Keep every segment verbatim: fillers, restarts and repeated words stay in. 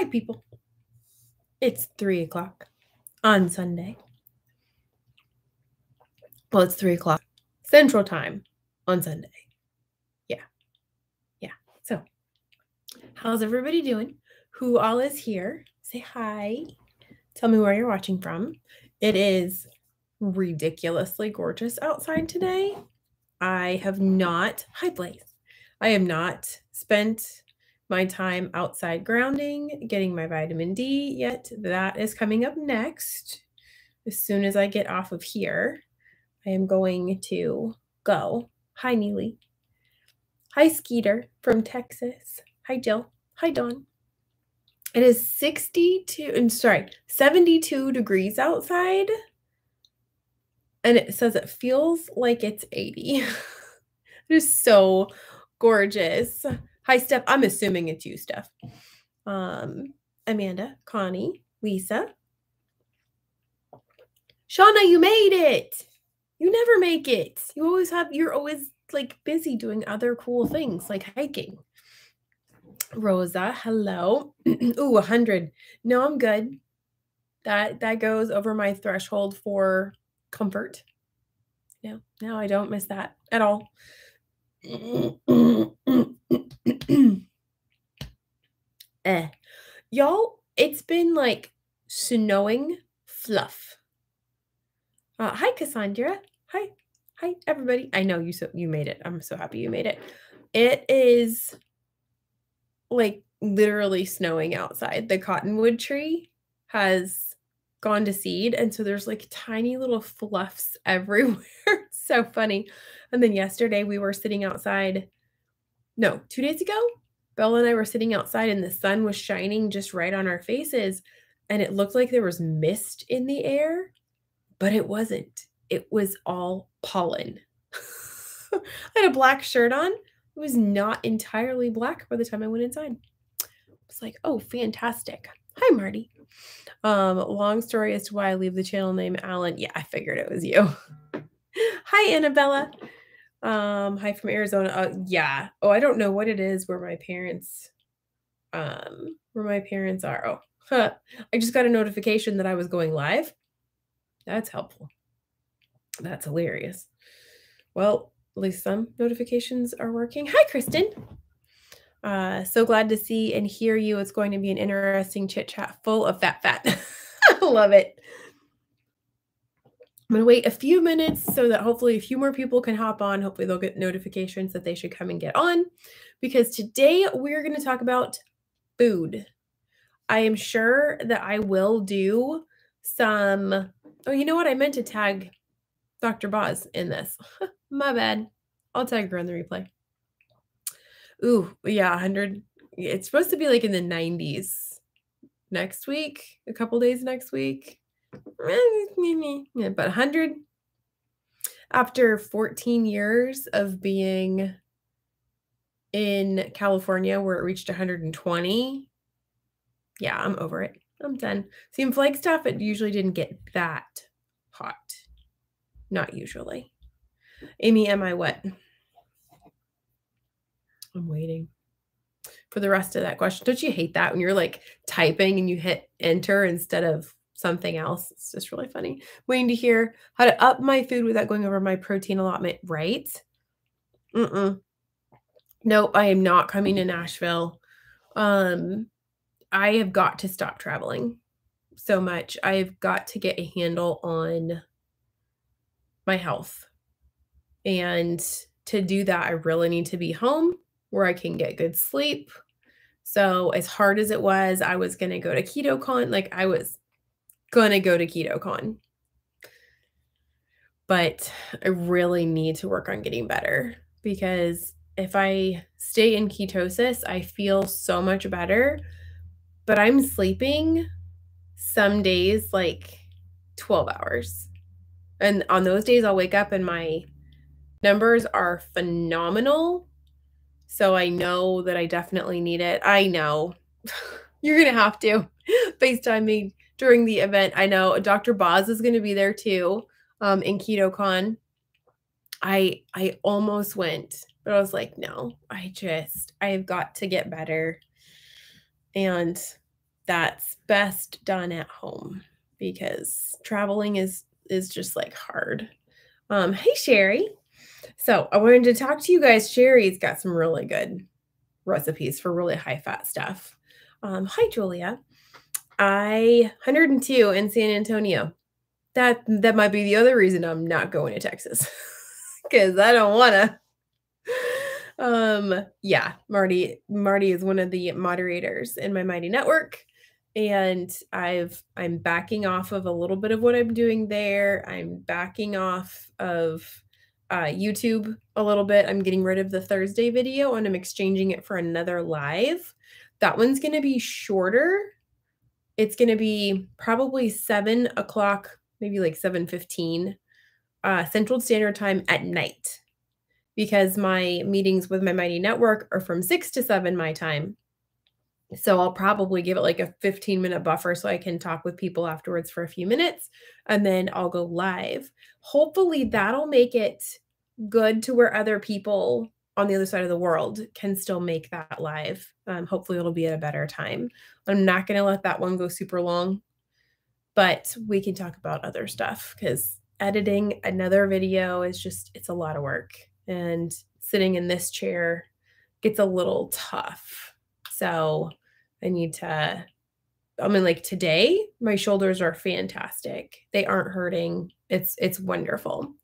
Hi, people. It's three o'clock on Sunday. Well, it's three o'clock Central Time on Sunday. Yeah. Yeah. So how's everybody doing? Who all is here? Say hi. Tell me where you're watching from. It is ridiculously gorgeous outside today. I have not, hi Blaze, I have not spent my time outside grounding, getting my vitamin D yet. That is coming up next. As soon as I get off of here, I am going to go. Hi, Neely. Hi, Skeeter from Texas. Hi, Jill. Hi, Dawn. It is sixty-two, I'm sorry, seventy-two degrees outside. And it says it feels like it's eighty. It is so gorgeous. Hi, Steph. I'm assuming it's you, Steph. Um, Amanda, Connie, Lisa. Shauna, you made it. You never make it. You always have, you're always like busy doing other cool things like hiking. Rosa, hello. Ooh, one hundred. No, I'm good. That, that goes over my threshold for comfort. No, no, I don't miss that at all. eh. Y'all, it's been like snowing fluff. Uh, hi, Cassandra. Hi. Hi, everybody. I know you so you made it. I'm so happy you made it. It is like literally snowing outside. The cottonwood tree has gone to seed, and so there's like tiny little fluffs everywhere. It's so funny. And then yesterday we were sitting outside. No, two days ago, Bella and I were sitting outside and the sun was shining just right on our faces, and it looked like there was mist in the air, but it wasn't. It was all pollen. I had a black shirt on. It was not entirely black by the time I went inside. I was like, oh, fantastic. Hi, Marty. Um, long story as to why I leave the channel name Alan. Yeah, I figured it was you. Hi, Annabella. Um, hi from Arizona. Uh, yeah. Oh, I don't know what it is where my parents, um, where my parents are. Oh, huh. I just got a notification that I was going live. That's helpful. That's hilarious. Well, at least some notifications are working. Hi, Kristen. Uh, so glad to see and hear you. It's going to be an interesting chit chat full of fat fat. I love it. I'm going to wait a few minutes so that hopefully a few more people can hop on. Hopefully they'll get notifications that they should come and get on, because today we're going to talk about food. I am sure that I will do some. Oh, you know what? I meant to tag Doctor Boz in this. My bad. I'll tag her on the replay. Ooh, yeah, one hundred. It's supposed to be like in the nineties next week, a couple days next week. Yeah, but one hundred. After fourteen years of being in California where it reached one hundred twenty, yeah, I'm over it. I'm done. See, in Flagstaff, it usually didn't get that hot. Not usually. Amy, am I wet? I'm waiting for the rest of that question. Don't you hate that when you're like typing and you hit enter instead of something else? It's just really funny. Waiting to hear how to up my food without going over my protein allotment, right? Mm-mm. Nope, I am not coming to Nashville. Um, I have got to stop traveling so much. I have got to get a handle on my health. And to do that, I really need to be home where I can get good sleep. So as hard as it was, I was going to go to KetoCon. Like I was going to go to KetoCon. But I really need to work on getting better, because if I stay in ketosis, I feel so much better. But I'm sleeping some days like twelve hours. And on those days, I'll wake up and my numbers are phenomenal. So I know that I definitely need it. I know you're going to have to FaceTime me during the event. I know Doctor Boz is going to be there too, um, in KetoCon. I, I almost went, but I was like, no, I just, I've got to get better. And that's best done at home, because traveling is is just like hard. Um, hey, Sherry. So I wanted to talk to you guys. Sherry's got some really good recipes for really high fat stuff. Um, hi, Julia. I one hundred two in San Antonio. That, that might be the other reason I'm not going to Texas, because I don't want to. Um, yeah, Marty, Marty is one of the moderators in my Mighty Network. And I've, I'm backing off of a little bit of what I'm doing there. I'm backing off of uh, YouTube a little bit. I'm getting rid of the Thursday video and I'm exchanging it for another live. That one's going to be shorter. It's going to be probably seven o'clock, maybe like seven fifteen uh, Central Standard Time at night, because my meetings with my Mighty Network are from six to seven my time. So I'll probably give it like a fifteen minute buffer so I can talk with people afterwards for a few minutes, and then I'll go live. Hopefully that'll make it good to where other people on the other side of the world can still make that live. Um, hopefully it'll be at a better time. I'm not going to let that one go super long, but we can talk about other stuff, because editing another video is just, it's a lot of work, and sitting in this chair gets a little tough. So I need to, I mean, like today, my shoulders are fantastic. They aren't hurting. It's, it's wonderful.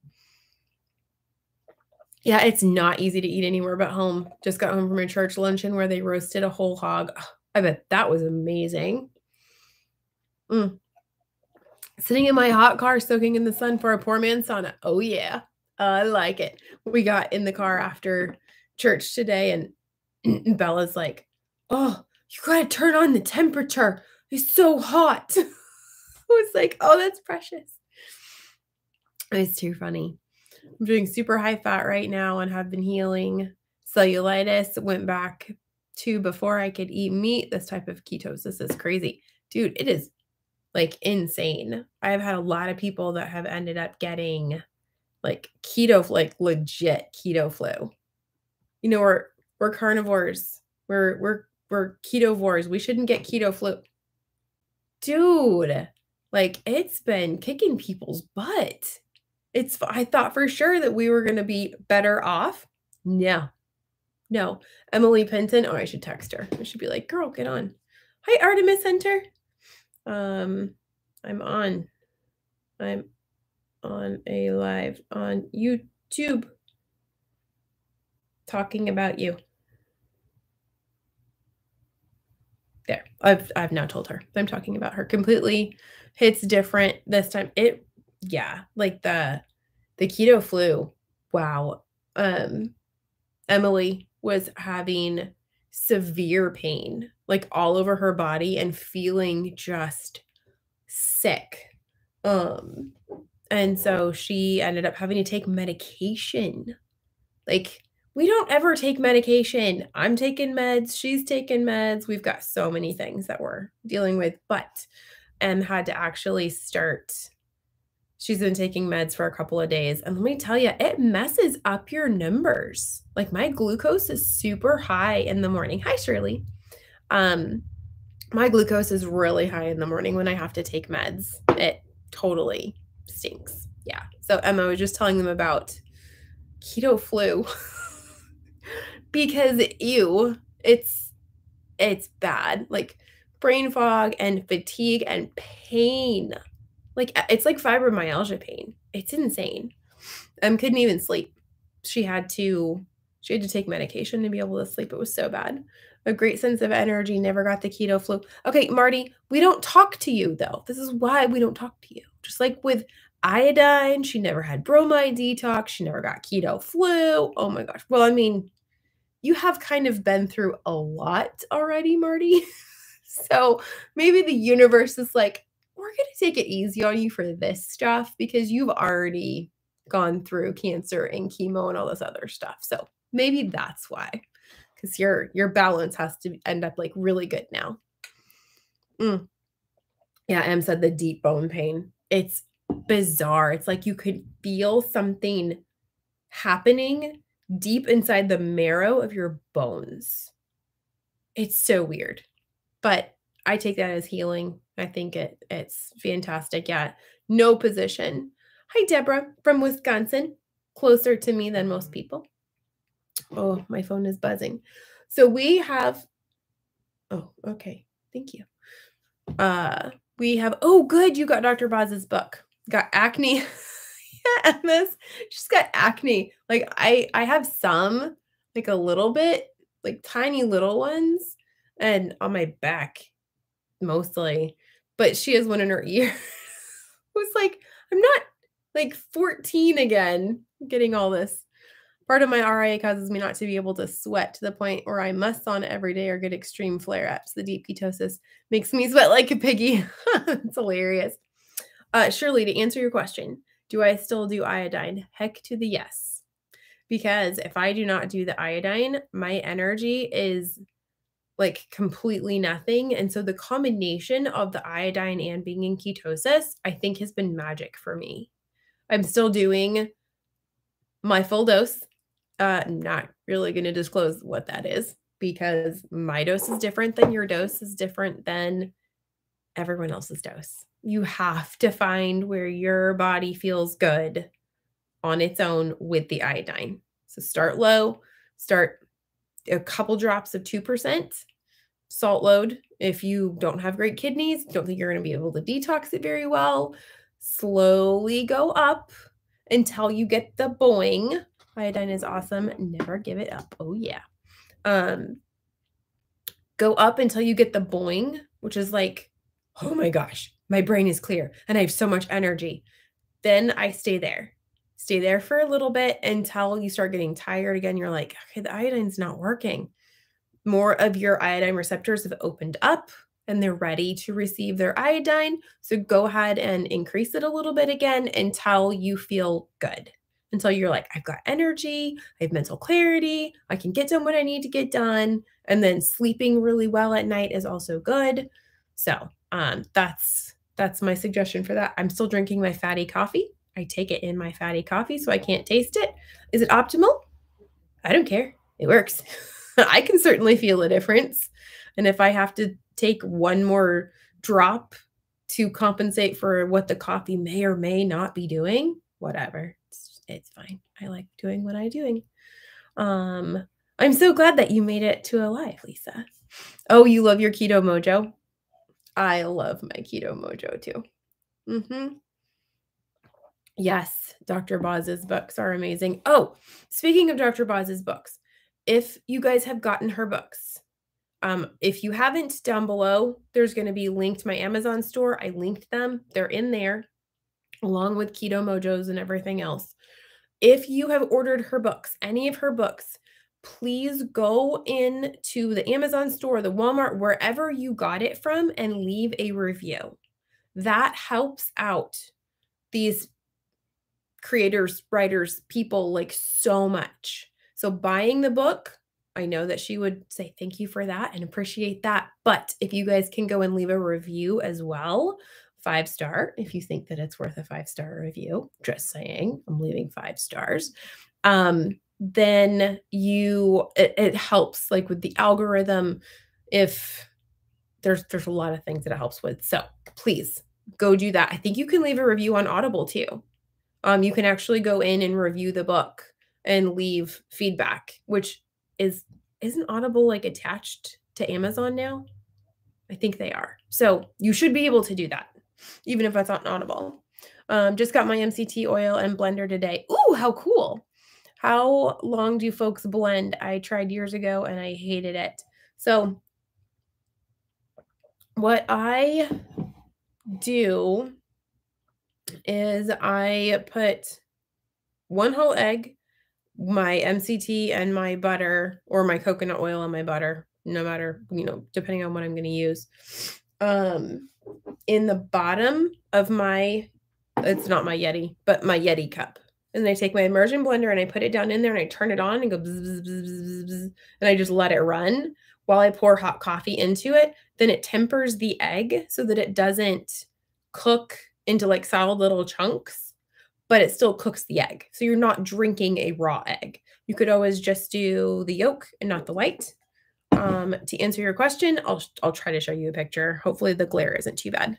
Yeah. It's not easy to eat anywhere but home. Just got home from a church luncheon where they roasted a whole hog. Oh, I bet that was amazing. Mm. Sitting in my hot car, soaking in the sun for a poor man's sauna. Oh yeah. I like it. We got in the car after church today and Bella's like, oh, you gotta turn on the temperature. It's so hot. I was like, oh, that's precious. It's too funny. I'm doing super high fat right now and have been healing cellulitis. Went back to before I could eat meat. This type of ketosis is crazy. Dude, it is like insane. I've had a lot of people that have ended up getting like keto, like legit keto flu. You know, we're, we're carnivores. We're, we're, we're ketovores. We shouldn't get keto flu. Dude, like it's been kicking people's butt. It's, I thought for sure that we were going to be better off. No, no. Emily Penton. Oh, I should text her. I should be like, girl, get on. Hi, Artemis Hunter. Um, I'm on, I'm on a live on YouTube talking about you. There, I've, I've now told her I'm talking about her. Completely hits different this time. It, yeah, like the, the keto flu. Wow. Um, Emily was having severe pain, like all over her body and feeling just sick. Um, and so she ended up having to take medication. Like, we don't ever take medication. I'm taking meds. She's taking meds. We've got so many things that we're dealing with, but Em had to actually start. She's been taking meds for a couple of days. And let me tell you, it messes up your numbers. Like my glucose is super high in the morning. Hi, Shirley. Um, my glucose is really high in the morning when I have to take meds. It totally stinks. Yeah. So Emma was just telling them about keto flu. Because ew, it's, it's bad. Like brain fog and fatigue and pain. Like it's like fibromyalgia pain. It's insane. Um, couldn't even sleep. She had to, she had to take medication to be able to sleep. It was so bad. A great sense of energy. Never got the keto flu. Okay, Marty, we don't talk to you though. This is why we don't talk to you. Just like with iodine, she never had bromide detox. She never got keto flu. Oh my gosh. Well, I mean, you have kind of been through a lot already, Marty. So maybe the universe is like, we're going to take it easy on you for this stuff because you've already gone through cancer and chemo and all this other stuff. So maybe that's why, because your, your balance has to end up like really good now. Mm. Yeah. Em said the deep bone pain. It's bizarre. It's like you could feel something happening deep inside the marrow of your bones. It's so weird, but I take that as healing. I think it it's fantastic. Yeah. No position. Hi, Deborah from Wisconsin, closer to me than most people. Oh, my phone is buzzing. So we have, oh, okay. Thank you. Uh, we have, oh, good. You got Doctor Boz's book. Got acne. Yeah, M S. She's got acne. Like I, I have some, like a little bit, like tiny little ones, and on my back mostly, but she has one in her ear. It was like, I'm not like fourteen again, getting all this. Part of my R I A causes me not to be able to sweat to the point where I must sauna every day or get extreme flare-ups. The deep ketosis makes me sweat like a piggy. It's hilarious. Uh, Shirley, to answer your question, do I still do iodine? Heck to the yes. Because if I do not do the iodine, my energy is like completely nothing. And so the combination of the iodine and being in ketosis, I think has been magic for me. I'm still doing my full dose. Uh, I'm not really going to disclose what that is because my dose is different than your dose is different than everyone else's dose. You have to find where your body feels good on its own with the iodine. So start low, start a couple drops of two percent salt load. If you don't have great kidneys, don't think you're going to be able to detox it very well, slowly go up until you get the boing. Iodine is awesome. Never give it up. Oh yeah. Um, go up until you get the boing, which is like, oh my gosh, my brain is clear and I have so much energy. Then I stay there. Stay there for a little bit until you start getting tired again. You're like, okay, the iodine's not working. More of your iodine receptors have opened up and they're ready to receive their iodine. So go ahead and increase it a little bit again until you feel good. Until you're like, I've got energy, I have mental clarity, I can get done what I need to get done. And then sleeping really well at night is also good. So um, that's, that's my suggestion for that. I'm still drinking my fatty coffee. I take it in my fatty coffee so I can't taste it. Is it optimal? I don't care. It works. I can certainly feel a difference. And if I have to take one more drop to compensate for what the coffee may or may not be doing, whatever. It's, it's fine. I like doing what I'm doing. Um, I'm so glad that you made it to a live, Lisa. Oh, you love your Keto Mojo? I love my Keto Mojo too. Mm-hmm. Yes, Doctor Boz's books are amazing. Oh, speaking of Doctor Boz's books, if you guys have gotten her books, um, if you haven't, down below, there's going to be linked my Amazon store. I linked them. They're in there along with Keto Mojos and everything else. If you have ordered her books, any of her books, please go in to the Amazon store, the Walmart, wherever you got it from, and leave a review. That helps out these creators, writers, people like so much. So buying the book, I know that she would say thank you for that and appreciate that. But if you guys can go and leave a review as well, five star, if you think that it's worth a five star review, just saying, I'm leaving five stars. Um, then you, it, it helps like with the algorithm. If there's, there's a lot of things that it helps with. So please go do that. I think you can leave a review on Audible too. Um, you can actually go in and review the book and leave feedback, which is, isn't Audible like attached to Amazon now? I think they are. So you should be able to do that, even if that's not Audible. Um, just got my M C T oil and blender today. Ooh, how cool. How long do folks blend? I tried years ago and I hated it. So what I do is I put one whole egg, my M C T and my butter, or my coconut oil and my butter, no matter, you know, depending on what I'm going to use, um, in the bottom of my, it's not my Yeti, but my Yeti cup. And I take my immersion blender and I put it down in there and I turn it on and go bzz, bzz, bzz, bzz, bzz, and I just let it run while I pour hot coffee into it. Then it tempers the egg so that it doesn't cook into like solid little chunks, but it still cooks the egg. So you're not drinking a raw egg. You could always just do the yolk and not the white. Um, to answer your question, I'll, I'll try to show you a picture. Hopefully the glare isn't too bad.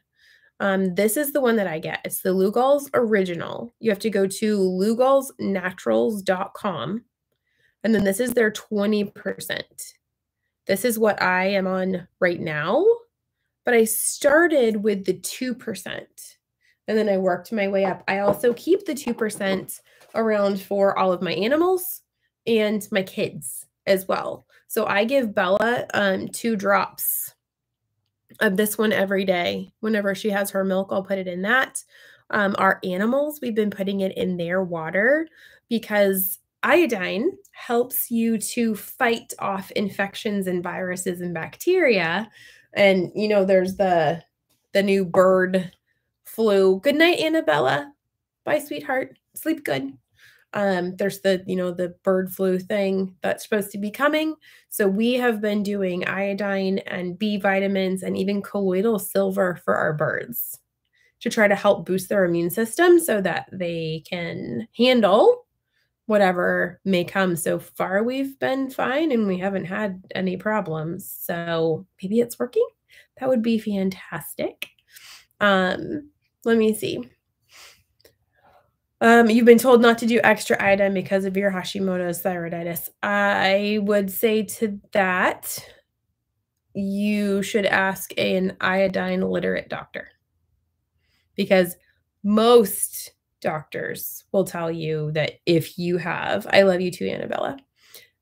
Um, this is the one that I get. It's the Lugol's Original. You have to go to Lugols Naturals dot com. And then this is their twenty percent. This is what I am on right now. But I started with the two percent. And then I worked my way up. I also keep the two percent around for all of my animals and my kids as well. So I give Bella um, two drops of this one every day. Whenever she has her milk, I'll put it in that. Um, our animals, we've been putting it in their water because iodine helps you to fight off infections and viruses and bacteria. And, you know, there's the, the new bird flu. Good night, Annabella. Bye, sweetheart. Sleep good. Um, there's the, you know, the bird flu thing that's supposed to be coming. So we have been doing iodine and B vitamins and even colloidal silver for our birds to try to help boost their immune system so that they can handle whatever may come. So far, we've been fine and we haven't had any problems. So maybe it's working. That would be fantastic. Um, let me see. Um, you've been told not to do extra iodine because of your Hashimoto's thyroiditis. I would say to that, you should ask an iodine literate doctor, because most doctors will tell you that if you have, I love you too, Annabella.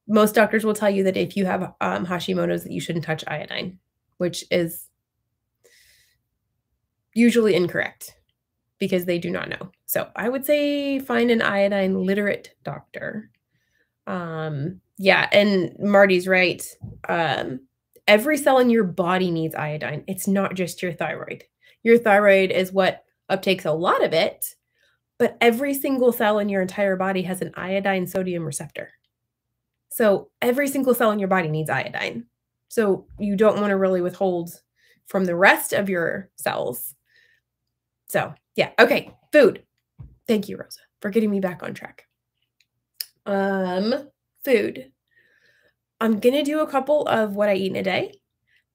Most doctors will tell you that if you have um, Hashimoto's, that you shouldn't touch iodine, which is usually incorrect, because they do not know. So I would say find an iodine literate doctor. Um, yeah, and Marty's right. Um, every cell in your body needs iodine. It's not just your thyroid. Your thyroid is what uptakes a lot of it, but every single cell in your entire body has an iodine sodium receptor. So every single cell in your body needs iodine. So you don't want to really withhold from the rest of your cells. So yeah. Okay. Food. Thank you, Rosa, for getting me back on track. Um, food. I'm going to do a couple of what I eat in a day.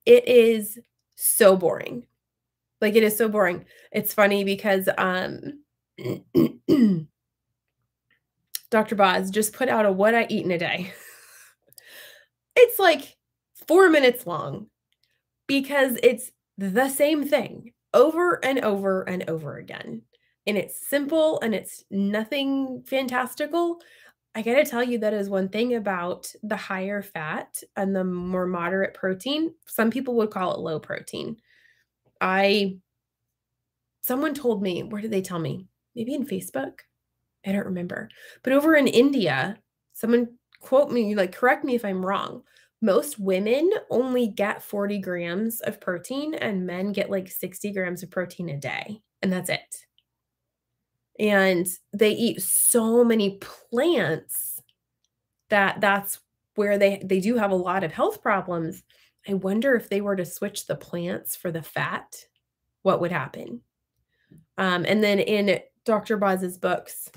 It is so boring. Like, it is so boring. It's funny because um, Doctor Boz just put out a what I eat in a day. It's like four minutes long because it's the same thing over and over and over again. And it's simple and it's nothing fantastical. I got to tell you, that is one thing about the higher fat and the more moderate protein. Some people would call it low protein. I, someone told me, where did they tell me? Maybe in Facebook? I don't remember. But over in India, someone quote me, like, correct me if I'm wrong. Most women only get forty grams of protein and men get like sixty grams of protein a day. And that's it. And they eat so many plants that that's where they, they do have a lot of health problems. I wonder if they were to switch the plants for the fat, what would happen? Um, and then in Doctor Boz's books,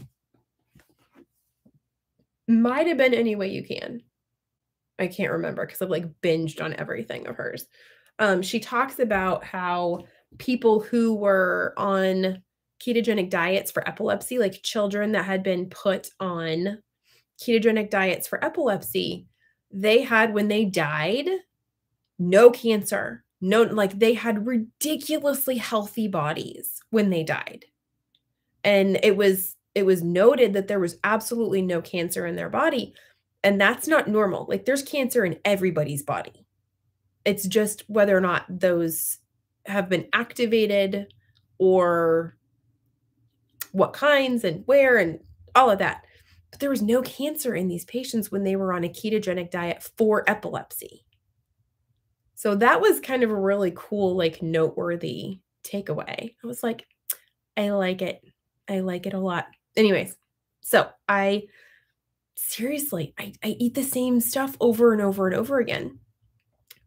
might have been Any Way You Can. I can't remember because I've like binged on everything of hers. Um, she talks about how people who were on ketogenic diets for epilepsy, like children that had been put on ketogenic diets for epilepsy, they had, when they died, no cancer, no, like they had ridiculously healthy bodies when they died. And it was, it was noted that there was absolutely no cancer in their body. And that's not normal. Like, there's cancer in everybody's body. It's just whether or not those have been activated or what kinds and where and all of that. But there was no cancer in these patients when they were on a ketogenic diet for epilepsy. So that was kind of a really cool, like, noteworthy takeaway. I was like, I like it. I like it a lot. Anyways, so I... Seriously, I, I eat the same stuff over and over and over again.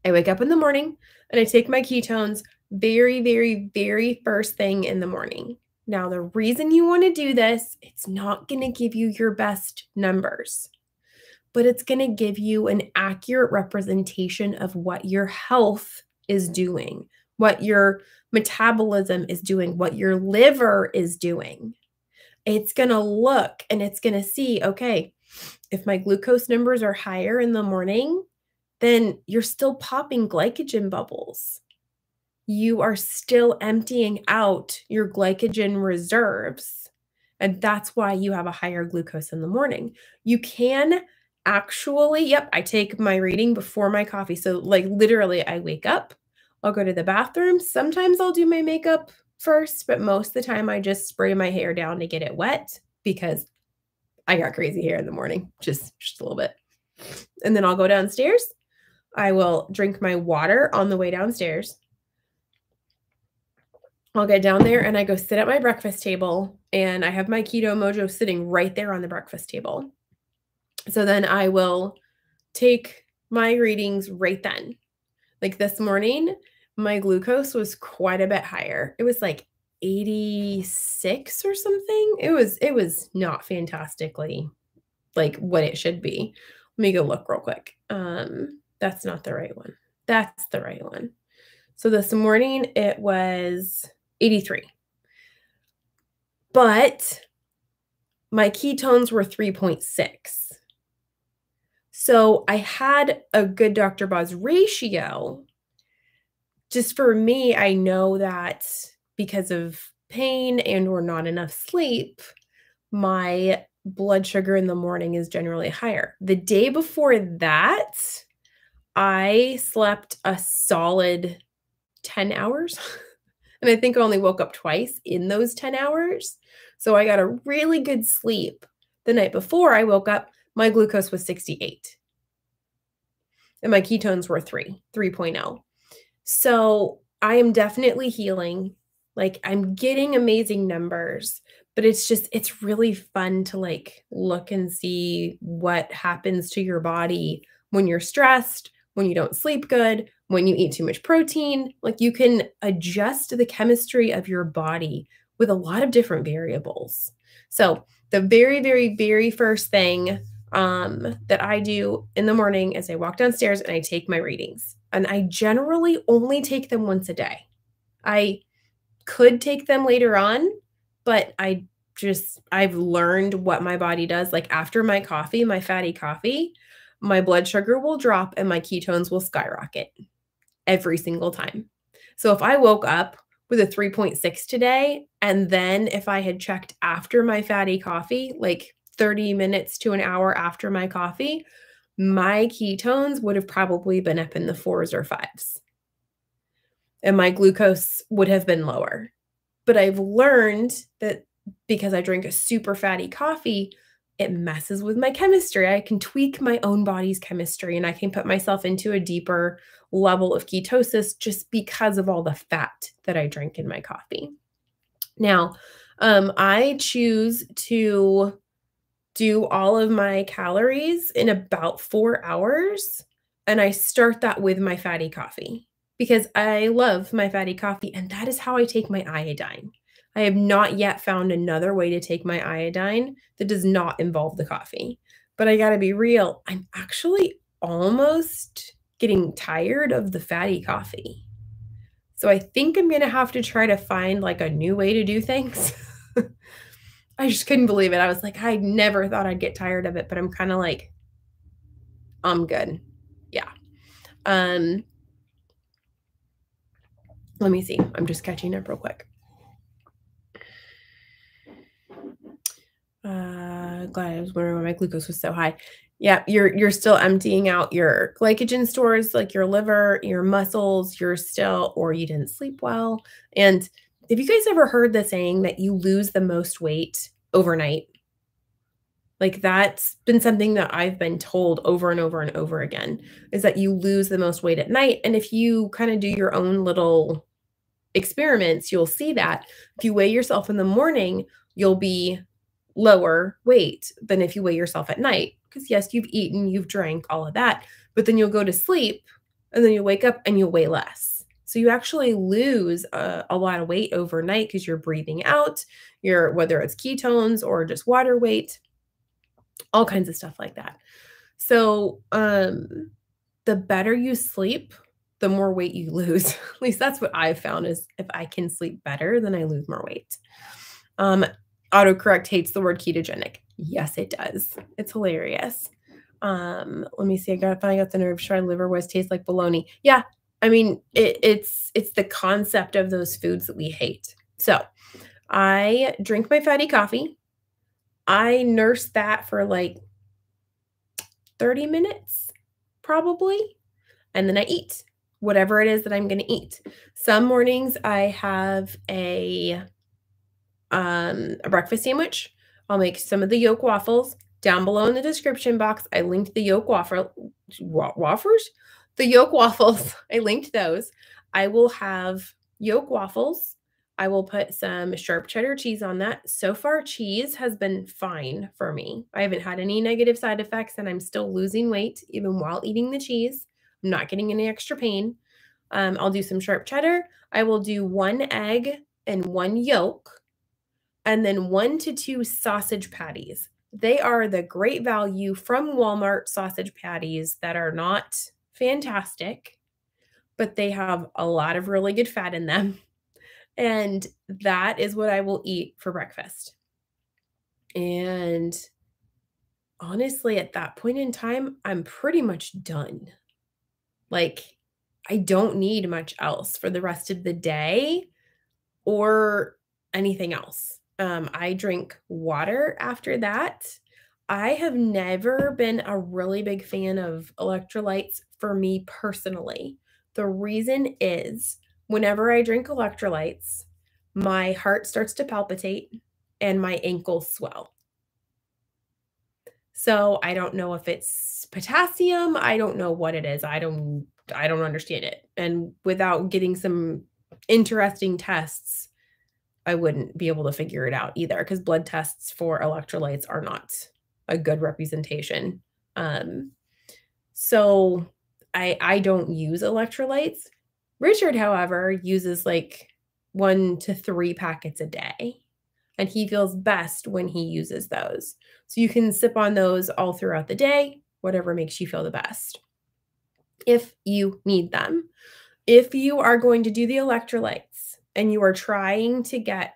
I wake up in the morning and I take my ketones very, very, very first thing in the morning. Now, the reason you want to do this, it's not going to give you your best numbers, but it's going to give you an accurate representation of what your health is doing, what your metabolism is doing, what your liver is doing. It's going to look and it's going to see, okay, if my glucose numbers are higher in the morning, then you're still popping glycogen bubbles. You are still emptying out your glycogen reserves. And that's why you have a higher glucose in the morning. You can actually, yep, I take my reading before my coffee. So like literally I wake up, I'll go to the bathroom. Sometimes I'll do my makeup first, but most of the time I just spray my hair down to get it wet because I got crazy hair in the morning, just, just a little bit. And then I'll go downstairs. I will drink my water on the way downstairs. I'll get down there and I go sit at my breakfast table and I have my Keto Mojo sitting right there on the breakfast table. So then I will take my readings right then. Like this morning, my glucose was quite a bit higher. It was like eighty-six or something. It was, it was not fantastically like what it should be. Let me go look real quick. Um, that's not the right one. That's the right one. So this morning it was eighty-three, but my ketones were three point six. So I had a good Doctor Boz ratio. Just for me, I know that because of pain and or not enough sleep, my blood sugar in the morning is generally higher. The day before that, I slept a solid ten hours. And I think I only woke up twice in those ten hours. So I got a really good sleep. The night before I woke up, my glucose was sixty-eight. And my ketones were three, three point oh. So I am definitely healing. Like I'm getting amazing numbers, but it's just, it's really fun to like look and see what happens to your body when you're stressed, when you don't sleep good, when you eat too much protein. Like you can adjust the chemistry of your body with a lot of different variables. So the very, very, very first thing um, that I do in the morning is I walk downstairs and I take my readings. And I generally only take them once a day. I could take them later on, but I just, I've learned what my body does. Like after my coffee, my fatty coffee, my blood sugar will drop and my ketones will skyrocket every single time. So if I woke up with a three point six today, and then if I had checked after my fatty coffee, like thirty minutes to an hour after my coffee, my ketones would have probably been up in the fours or fives. And my glucose would have been lower. But I've learned that because I drink a super fatty coffee, it messes with my chemistry. I can tweak my own body's chemistry and I can put myself into a deeper level of ketosis just because of all the fat that I drink in my coffee. Now, um, I choose to do all of my calories in about four hours. And I start that with my fatty coffee because I love my fatty coffee. And that is how I take my iodine. I have not yet found another way to take my iodine that does not involve the coffee. But I gotta be real, I'm actually almost getting tired of the fatty coffee. So I think I'm gonna have to try to find like a new way to do things. I just couldn't believe it. I was like, I never thought I'd get tired of it, but I'm kind of like, I'm good. Yeah. Um, let me see. I'm just catching up real quick. Uh, glad I was wondering why my glucose was so high. Yeah, you're you're still emptying out your glycogen stores, like your liver, your muscles. You're still, or you didn't sleep well. And have you guys ever heard the saying that you lose the most weight overnight? Like that's been something that I've been told over and over and over again, is that you lose the most weight at night. And if you kind of do your own little experiments, you'll see that if you weigh yourself in the morning, you'll be lower weight than if you weigh yourself at night. Because yes, you've eaten, you've drank, all of that, but then you'll go to sleep and then you'll wake up and you'll weigh less. So you actually lose a, a lot of weight overnight because you're breathing out, you're, whether it's ketones or just water weight, all kinds of stuff like that. So um, the better you sleep, the more weight you lose. At least that's what I've found, is if I can sleep better, then I lose more weight. Um, autocorrect hates the word ketogenic. Yes, it does. It's hilarious. Um, let me see. I got, finally got the nerve. Should our liverwurst taste like bologna? Yeah. I mean, it, it's, it's the concept of those foods that we hate. So I drink my fatty coffee. I nurse that for like thirty minutes probably. And then I eat whatever it is that I'm going to eat. Some mornings I have a, um, a breakfast sandwich. I'll make some of the yolk waffles. Down below in the description box, I linked the yolk waffle, wafers, the yolk waffles. I linked those. I will have yolk waffles. I will put some sharp cheddar cheese on that. So far, cheese has been fine for me. I haven't had any negative side effects, and I'm still losing weight even while eating the cheese. I'm not getting any extra pain. Um, I'll do some sharp cheddar. I will do one egg and one yolk, and then one to two sausage patties. They are the great value from Walmart sausage patties that are not fantastic, but they have a lot of really good fat in them. And that is what I will eat for breakfast. And honestly, at that point in time, I'm pretty much done. Like, I don't need much else for the rest of the day or anything else. Um, I drink water after that. I have never been a really big fan of electrolytes for me personally. The reason is whenever I drink electrolytes, my heart starts to palpitate and my ankles swell. So I don't know if it's potassium. I don't know what it is. I don't, I don't understand it. And without getting some interesting tests, I wouldn't be able to figure it out either, because blood tests for electrolytes are not a good representation. Um, so I, I don't use electrolytes. Richard, however, uses like one to three packets a day, and he feels best when he uses those. So you can sip on those all throughout the day, whatever makes you feel the best, if you need them. If you are going to do the electrolytes, and you are trying to get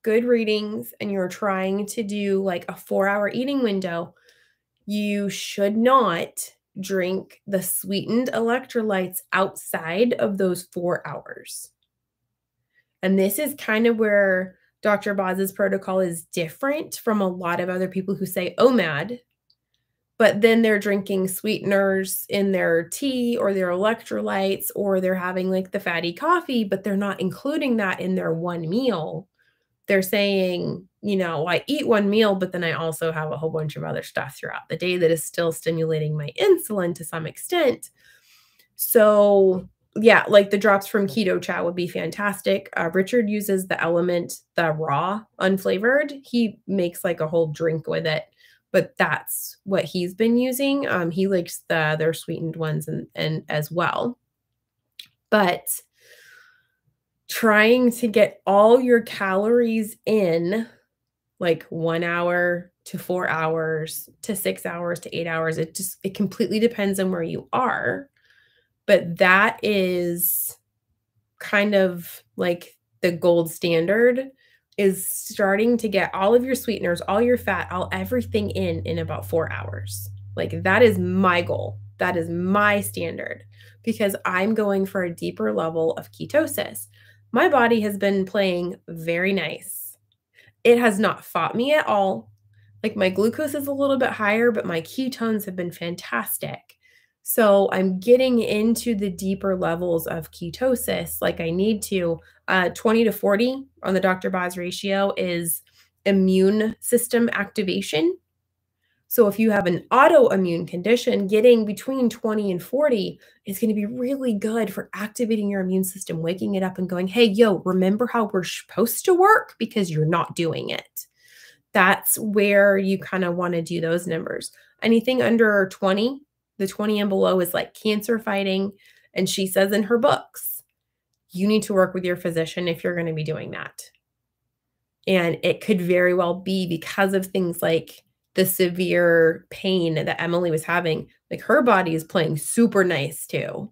good readings, and you're trying to do like a four hour eating window, you should not drink the sweetened electrolytes outside of those four hours. And this is kind of where Doctor Boz's protocol is different from a lot of other people who say O M A D, but then they're drinking sweeteners in their tea or their electrolytes, or they're having like the fatty coffee, but they're not including that in their one meal. They're saying, you know, I eat one meal, but then I also have a whole bunch of other stuff throughout the day that is still stimulating my insulin to some extent. So yeah, like the drops from KetoChow would be fantastic. Uh, Richard uses the element, the raw unflavored. He makes like a whole drink with it. But that's what he's been using. Um, he likes the their sweetened ones and, and as well. But trying to get all your calories in like one hour to four hours to six hours to eight hours, it just it completely depends on where you are. But that is kind of like the gold standard, is starting to get all of your sweeteners, all your fat, all everything in, in about four hours. Like that is my goal. That is my standard, because I'm going for a deeper level of ketosis. My body has been playing very nice. It has not fought me at all. Like my glucose is a little bit higher, but my ketones have been fantastic. So I'm getting into the deeper levels of ketosis like I need to. Uh, twenty to forty on the Doctor Boz ratio is immune system activation. So if you have an autoimmune condition, getting between twenty and forty is going to be really good for activating your immune system, waking it up and going, hey, yo, remember how we're supposed to work, because you're not doing it. That's where you kind of want to do those numbers. Anything under twenty, the twenty and below is like cancer fighting. And she says in her books, you need to work with your physician if you're going to be doing that. And it could very well be because of things like the severe pain that Emily was having, like her body is playing super nice too.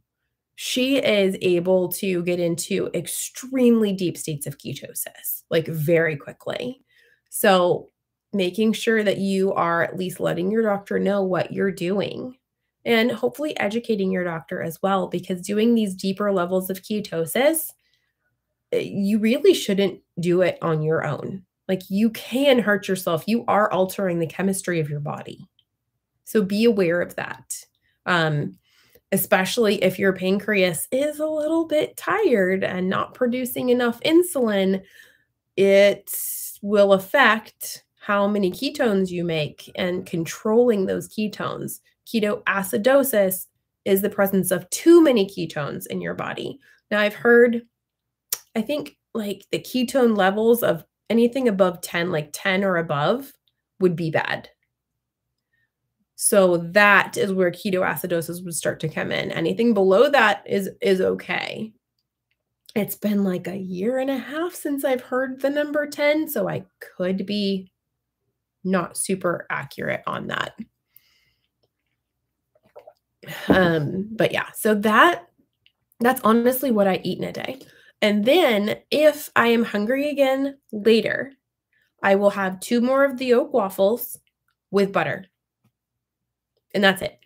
She is able to get into extremely deep states of ketosis, like very quickly. So making sure that you are at least letting your doctor know what you're doing and hopefully educating your doctor as well, because doing these deeper levels of ketosis, you really shouldn't do it on your own. Like you can hurt yourself. You are altering the chemistry of your body. So be aware of that. Um, especially if your pancreas is a little bit tired and not producing enough insulin, it will affect how many ketones you make and controlling those ketones. Ketoacidosis is the presence of too many ketones in your body. Now I've heard, I think like the ketone levels of anything above ten, like ten or above would be bad. So that is where ketoacidosis would start to come in. Anything below that is, is okay. It's been like a year and a half since I've heard the number ten. So I could be not super accurate on that. Um, but yeah, so that, that's honestly what I eat in a day. And then if I am hungry again later, I will have two more of the yolk waffles with butter. And that's it.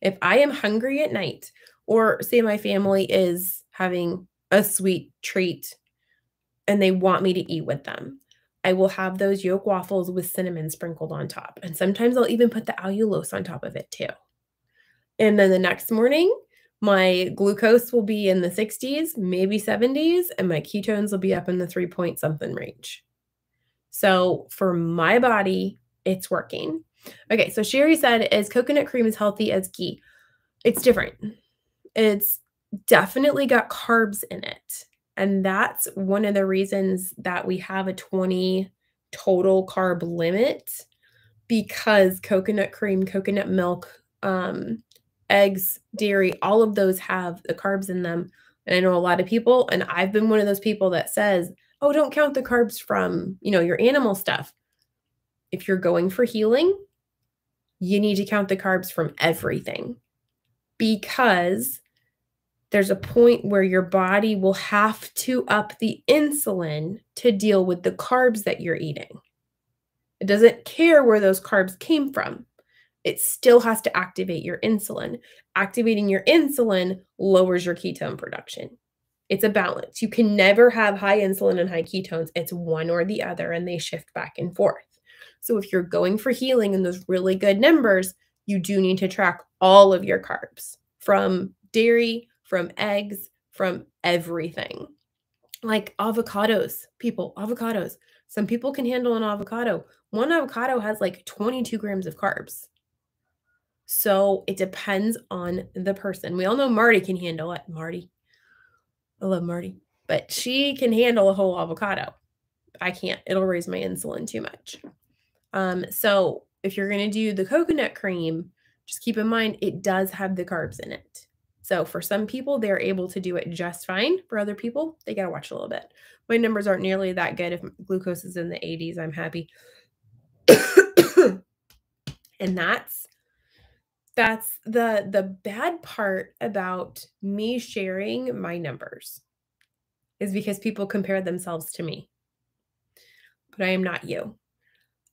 If I am hungry at night, or say my family is having a sweet treat and they want me to eat with them, I will have those yolk waffles with cinnamon sprinkled on top. And sometimes I'll even put the allulose on top of it too. And then the next morning, my glucose will be in the sixties, maybe seventies, and my ketones will be up in the three point something range. So for my body, it's working. Okay, so Sherry said, is coconut cream as healthy as ghee? It's different. It's definitely got carbs in it. And that's one of the reasons that we have a twenty total carb limit, because coconut cream, coconut milk, um, eggs, dairy, all of those have the carbs in them. And I know a lot of people, and I've been one of those people that says, oh, don't count the carbs from, you know, your animal stuff. If you're going for healing, you need to count the carbs from everything, because there's a point where your body will have to up the insulin to deal with the carbs that you're eating. It doesn't care where those carbs came from. It still has to activate your insulin. Activating your insulin lowers your ketone production. It's a balance. You can never have high insulin and high ketones. It's one or the other, and they shift back and forth. So if you're going for healing in those really good numbers, you do need to track all of your carbs from dairy, from eggs, from everything. Like avocados, people, avocados. Some people can handle an avocado. One avocado has like twenty-two grams of carbs. So it depends on the person. We all know Marty can handle it. Marty. I love Marty. But she can handle a whole avocado. I can't. It'll raise my insulin too much. Um, so if you're going to do the coconut cream, just keep in mind it does have the carbs in it. So for some people, they're able to do it just fine. For other people, they got to watch a little bit. My numbers aren't nearly that good. If glucose is in the eighties, I'm happy. And that's That's the, the bad part about me sharing my numbers, is because people compare themselves to me, but I am not you.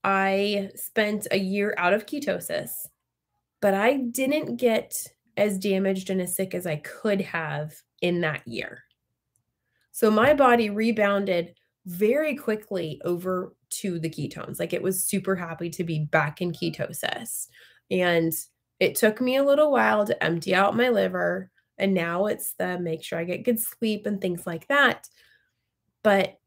I spent a year out of ketosis, but I didn't get as damaged and as sick as I could have in that year. So my body rebounded very quickly over to the ketones. Like it was super happy to be back in ketosis, and it took me a little while to empty out my liver, and now it's the make sure I get good sleep and things like that. But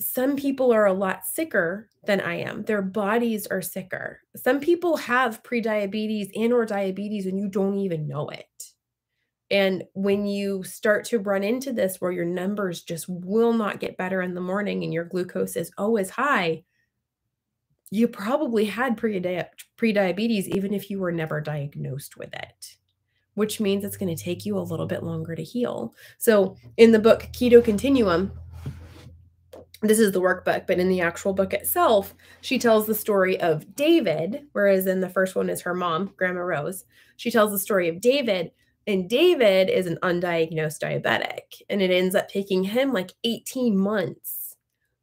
some people are a lot sicker than I am. Their bodies are sicker. Some people have prediabetes and or diabetes and you don't even know it. And when you start to run into this where your numbers just will not get better in the morning and your glucose is always high, you probably had prediabetes even if you were never diagnosed with it, which means it's going to take you a little bit longer to heal. So in the book Keto Continuum, this is the workbook, but in the actual book itself, she tells the story of David, whereas in the first one is her mom, Grandma Rose. She tells the story of David, and David is an undiagnosed diabetic, and it ends up taking him like eighteen months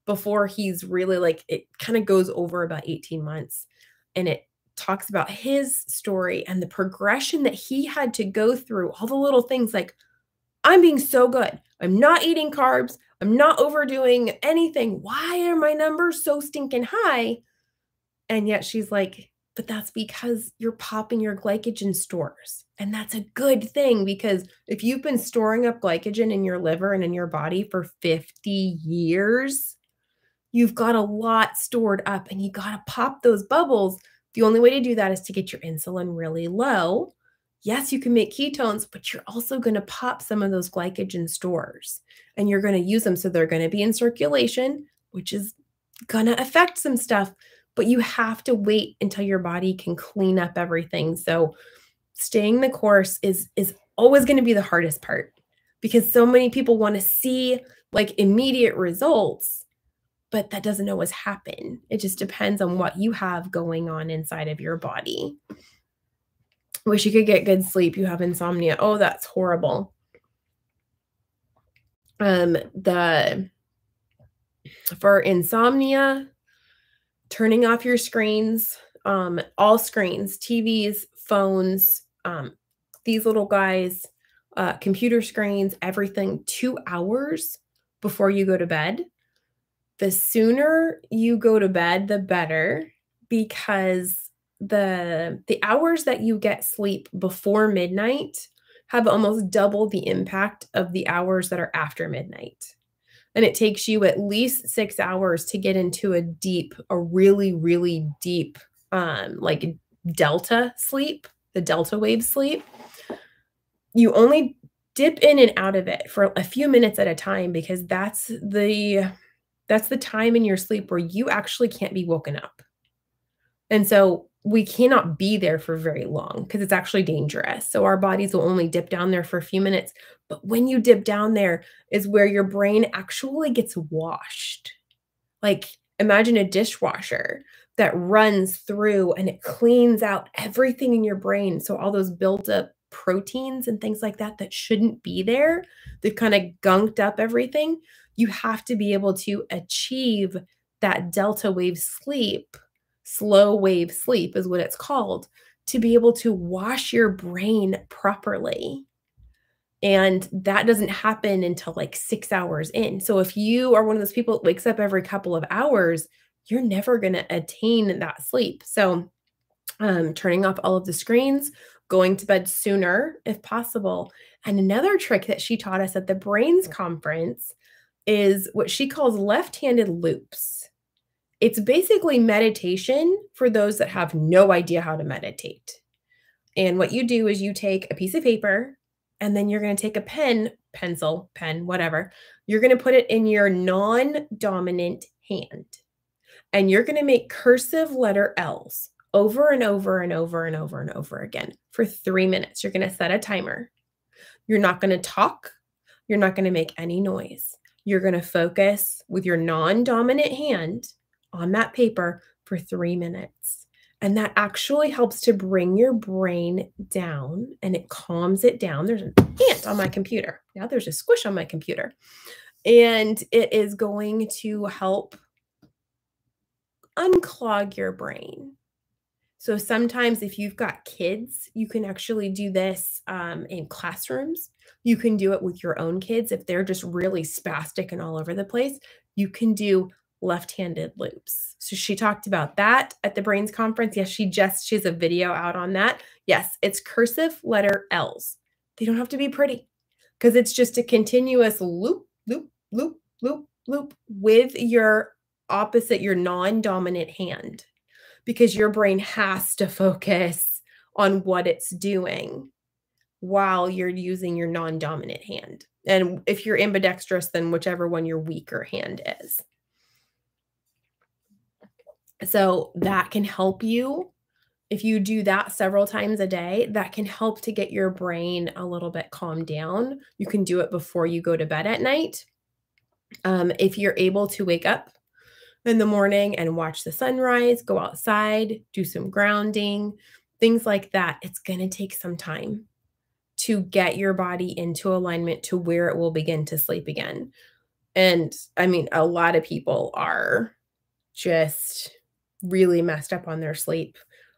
before he's really like, it kind of goes over about eighteen months, and it talks about his story and the progression that he had to go through, all the little things like, I'm being so good. I'm not eating carbs. I'm not overdoing anything. Why are my numbers so stinking high? And yet she's like, but that's because you're popping your glycogen stores. And that's a good thing, because if you've been storing up glycogen in your liver and in your body for fifty years, you've got a lot stored up, and you got to pop those bubbles. The only way to do that is to get your insulin really low. Yes, you can make ketones, but you're also going to pop some of those glycogen stores, and you're going to use them. So they're going to be in circulation, which is going to affect some stuff, but you have to wait until your body can clean up everything. So staying the course is, is always going to be the hardest part, because so many people want to see like immediate results, but that doesn't always happen. It just depends on what you have going on inside of your body. Wish you could get good sleep. You have insomnia. Oh, that's horrible. Um, the for insomnia, turning off your screens, um, all screens, T Vs, phones, um, these little guys, uh, computer screens, everything, two hours before you go to bed. The sooner you go to bed, the better, because the the hours that you get sleep before midnight have almost double the impact of the hours that are after midnight. And it takes you at least six hours to get into a deep, a really, really deep, um, like delta sleep, the delta wave sleep. You only dip in and out of it for a few minutes at a time, because that's the, that's the time in your sleep where you actually can't be woken up. And so we cannot be there for very long, because it's actually dangerous. So our bodies will only dip down there for a few minutes. But when you dip down there is where your brain actually gets washed. Like imagine a dishwasher that runs through and it cleans out everything in your brain. So all those built up proteins and things like that, that shouldn't be there, they've kind of gunked up everything. You have to be able to achieve that delta wave sleep. Slow wave sleep is what it's called, to be able to wash your brain properly. And that doesn't happen until like six hours in. So if you are one of those people that wakes up every couple of hours, you're never going to attain that sleep. So um, turning off all of the screens, going to bed sooner if possible. And another trick that she taught us at the Brains Conference is what she calls left-handed loops. It's basically meditation for those that have no idea how to meditate. And what you do is you take a piece of paper, and then you're going to take a pen, pencil, pen, whatever. You're going to put it in your non-dominant hand, and you're going to make cursive letter L's over and over and over and over and over again for three minutes. You're going to set a timer. You're not going to talk. You're not going to make any noise. You're going to focus with your non-dominant hand on that paper for three minutes. And that actually helps to bring your brain down, and it calms it down. There's an ant on my computer. Now there's a squish on my computer. And it is going to help unclog your brain. So sometimes if you've got kids, you can actually do this um, in classrooms. You can do it with your own kids. If they're just really spastic and all over the place, you can do left-handed loops. So she talked about that at the Brains Conference. Yes, she just, she has a video out on that. Yes, it's cursive letter L's. They don't have to be pretty, because it's just a continuous loop, loop, loop, loop, loop with your opposite, your non-dominant hand, because your brain has to focus on what it's doing while you're using your non-dominant hand. And if you're ambidextrous, then whichever one your weaker hand is. So that can help you. If you do that several times a day, that can help to get your brain a little bit calmed down. You can do it before you go to bed at night. Um, if you're able to wake up in the morning and watch the sunrise, go outside, do some grounding, things like that, it's going to take some time to get your body into alignment to where it will begin to sleep again. And I mean, a lot of people are just really messed up on their sleep.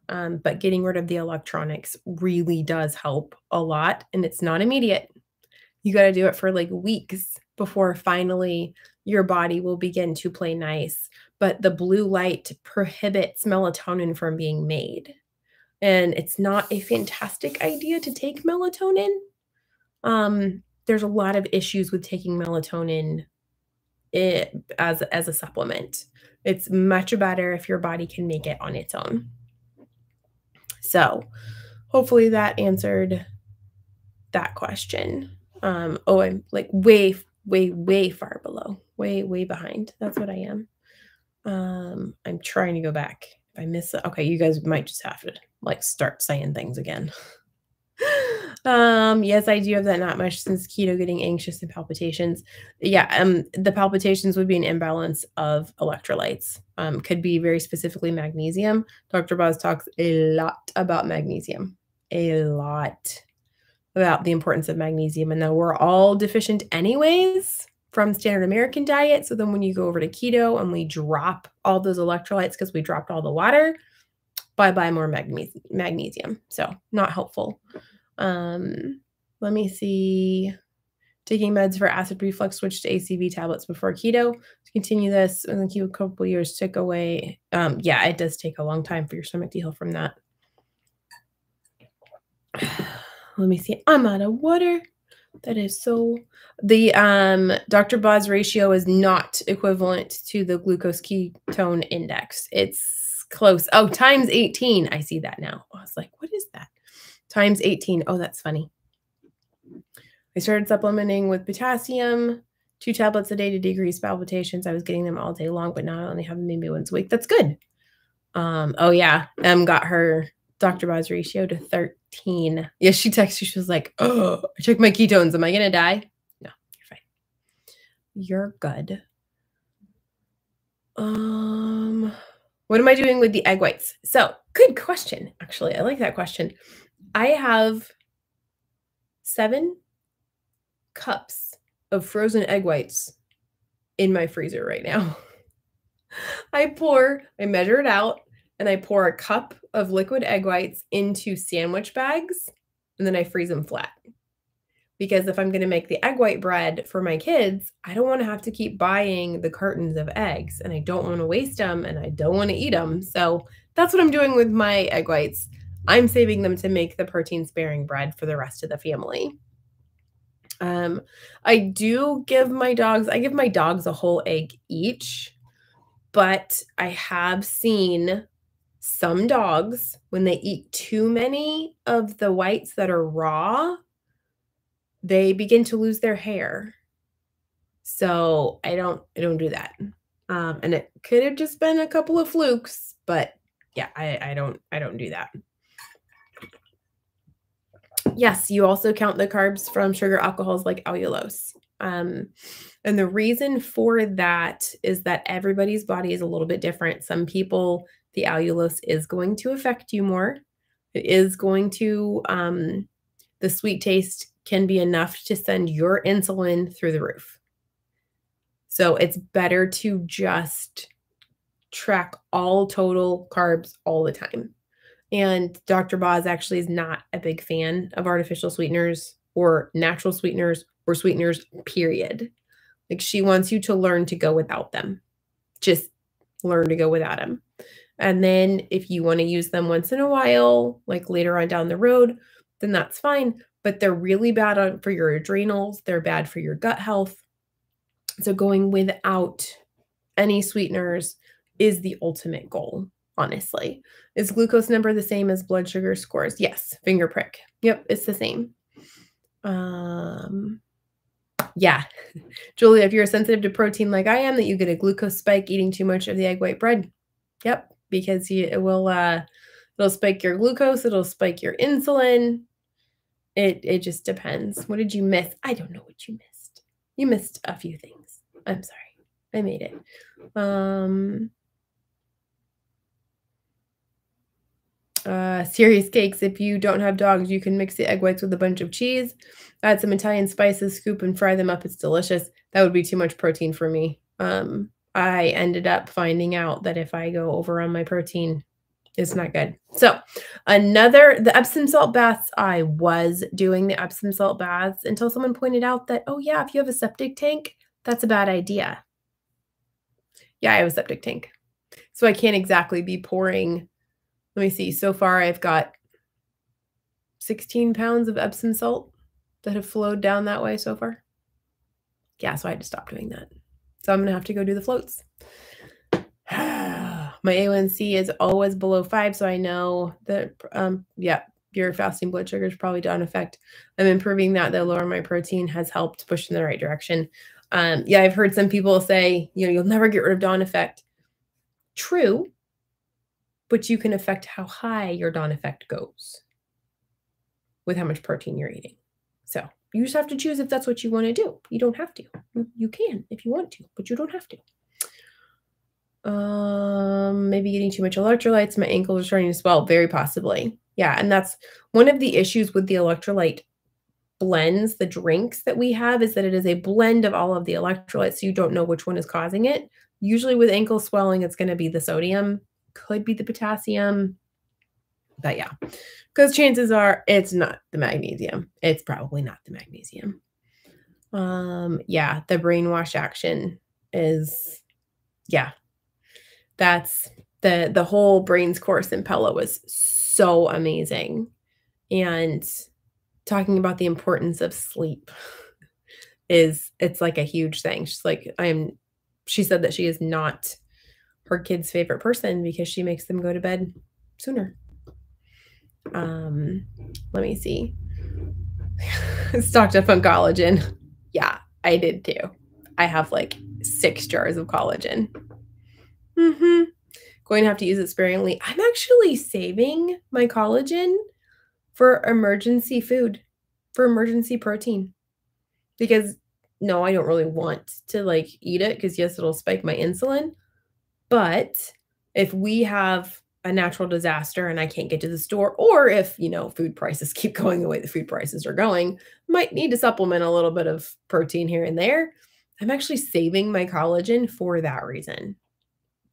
Um, but getting rid of the electronics really does help a lot. And it's not immediate. You got to do it for like weeks before finally your body will begin to play nice. But the blue light prohibits melatonin from being made. And it's not a fantastic idea to take melatonin. Um, there's a lot of issues with taking melatonin it, as, as a supplement. It's much better if your body can make it on its own. So hopefully that answered that question. Um, oh, I'm like way, way, way far below, way, way behind. That's what I am. Um, I'm trying to go back. If I miss it. Okay. You guys might just have to like start saying things again. um, yes, I do have that. Not much since keto, getting anxious and palpitations. Yeah. Um, the palpitations would be an imbalance of electrolytes. Um, could be very specifically magnesium. Doctor Boz talks a lot about magnesium, a lot about the importance of magnesium, and that we're all deficient anyways from standard American diet. So then when you go over to keto and we drop all those electrolytes because we dropped all the water, bye-bye more magne- magnesium. So not helpful. Um, let me see. Taking meds for acid reflux, switched to A C V tablets before keto. To continue this and then keep a couple of years, took away. Um, yeah, it does take a long time for your stomach to heal from that. Let me see. I'm out of water. That is so. The um, Doctor Boz ratio is not equivalent to the glucose ketone index. It's close. Oh, times eighteen. I see that now. I was like, what is that? Times eighteen. Oh, that's funny. I started supplementing with potassium, two tablets a day to decrease palpitations. I was getting them all day long, but now I only have them maybe once a week. That's good. Um, oh, yeah. Em got her Doctor Boz ratio to thirteen. Yes, she texted. She was like, oh, I took my ketones. Am I going to die? No, you're fine. You're good. Um, what am I doing with the egg whites? So good question. Actually, I like that question. I have seven cups of frozen egg whites in my freezer right now. I pour, I measure it out. And I pour a cup of liquid egg whites into sandwich bags, and then I freeze them flat. Because if I'm going to make the egg white bread for my kids, I don't want to have to keep buying the cartons of eggs, and I don't want to waste them, and I don't want to eat them. So that's what I'm doing with my egg whites. I'm saving them to make the protein-sparing bread for the rest of the family. Um, I do give my dogs, I give my dogs a whole egg each, but I have seen some dogs, when they eat too many of the whites that are raw, they begin to lose their hair. So I don't, I don't do that. Um, and it could have just been a couple of flukes, but yeah, I, I don't, I don't do that. Yes. You also count the carbs from sugar alcohols like allulose. Um, and the reason for that is that everybody's body is a little bit different. Some people, the allulose is going to affect you more. It is going to, um, the sweet taste can be enough to send your insulin through the roof. So it's better to just track all total carbs all the time. And Doctor Boz actually is not a big fan of artificial sweeteners or natural sweeteners or sweeteners, period. Like she wants you to learn to go without them. Just learn to go without them. And then if you want to use them once in a while, like later on down the road, then that's fine. But they're really bad on, for your adrenals. They're bad for your gut health. So going without any sweeteners is the ultimate goal, honestly. Is glucose number the same as blood sugar scores? Yes. Finger prick. Yep. It's the same. Um... Yeah. Julia, if you're sensitive to protein like I am, that you get a glucose spike eating too much of the egg white bread. Yep. Because you, it will, uh, it'll spike your glucose. It'll spike your insulin. It, it just depends. What did you miss? I don't know what you missed. You missed a few things. I'm sorry. I made it. Um, uh, Serious Cakes. If you don't have dogs, you can mix the egg whites with a bunch of cheese. Add some Italian spices, scoop and fry them up. It's delicious. That would be too much protein for me. Um, I ended up finding out that if I go over on my protein, it's not good. So another, the Epsom salt baths, I was doing the Epsom salt baths until someone pointed out that, oh yeah, if you have a septic tank, that's a bad idea. Yeah, I have a septic tank. So I can't exactly be pouring. Let me see. So far I've got sixteen pounds of Epsom salt that have flowed down that way so far. Yeah, so I had to stop doing that. So I'm going to have to go do the floats. My A one C is always below five, so I know that, um, yeah, your fasting blood sugars probably don't affect. I'm improving that, though. Lowering my protein has helped push in the right direction. Um, yeah, I've heard some people say, you know, you'll never get rid of dawn effect. True, but you can affect how high your dawn effect goes with how much protein you're eating. So you just have to choose if that's what you want to do. You don't have to. You, you can if you want to, but you don't have to. Um, maybe getting too much electrolytes. My ankles are starting to swell. Very possibly. Yeah. And that's one of the issues with the electrolyte blends, the drinks that we have, is that it is a blend of all of the electrolytes. So you don't know which one is causing it. Usually with ankle swelling, it's going to be the sodium, could be the potassium, but yeah, because chances are it's not the magnesium. It's probably not the magnesium. Um, yeah. The brainwash action is, yeah. That's the, the whole brains course in Pella was so amazing. And talking about the importance of sleep is, it's like a huge thing. She's like, I'm, she said that she is not her kid's favorite person because she makes them go to bed sooner. Um, let me see. Stocked up on collagen. Yeah, I did too. I have like six jars of collagen. Mm-hmm. Going to have to use it sparingly. I'm actually saving my collagen for emergency food, for emergency protein. Because, no, I don't really want to, like, eat it because, yes, it'll spike my insulin. But if we have a natural disaster and I can't get to the store, or if, you know, food prices keep going the way the food prices are going, might need to supplement a little bit of protein here and there. I'm actually saving my collagen for that reason.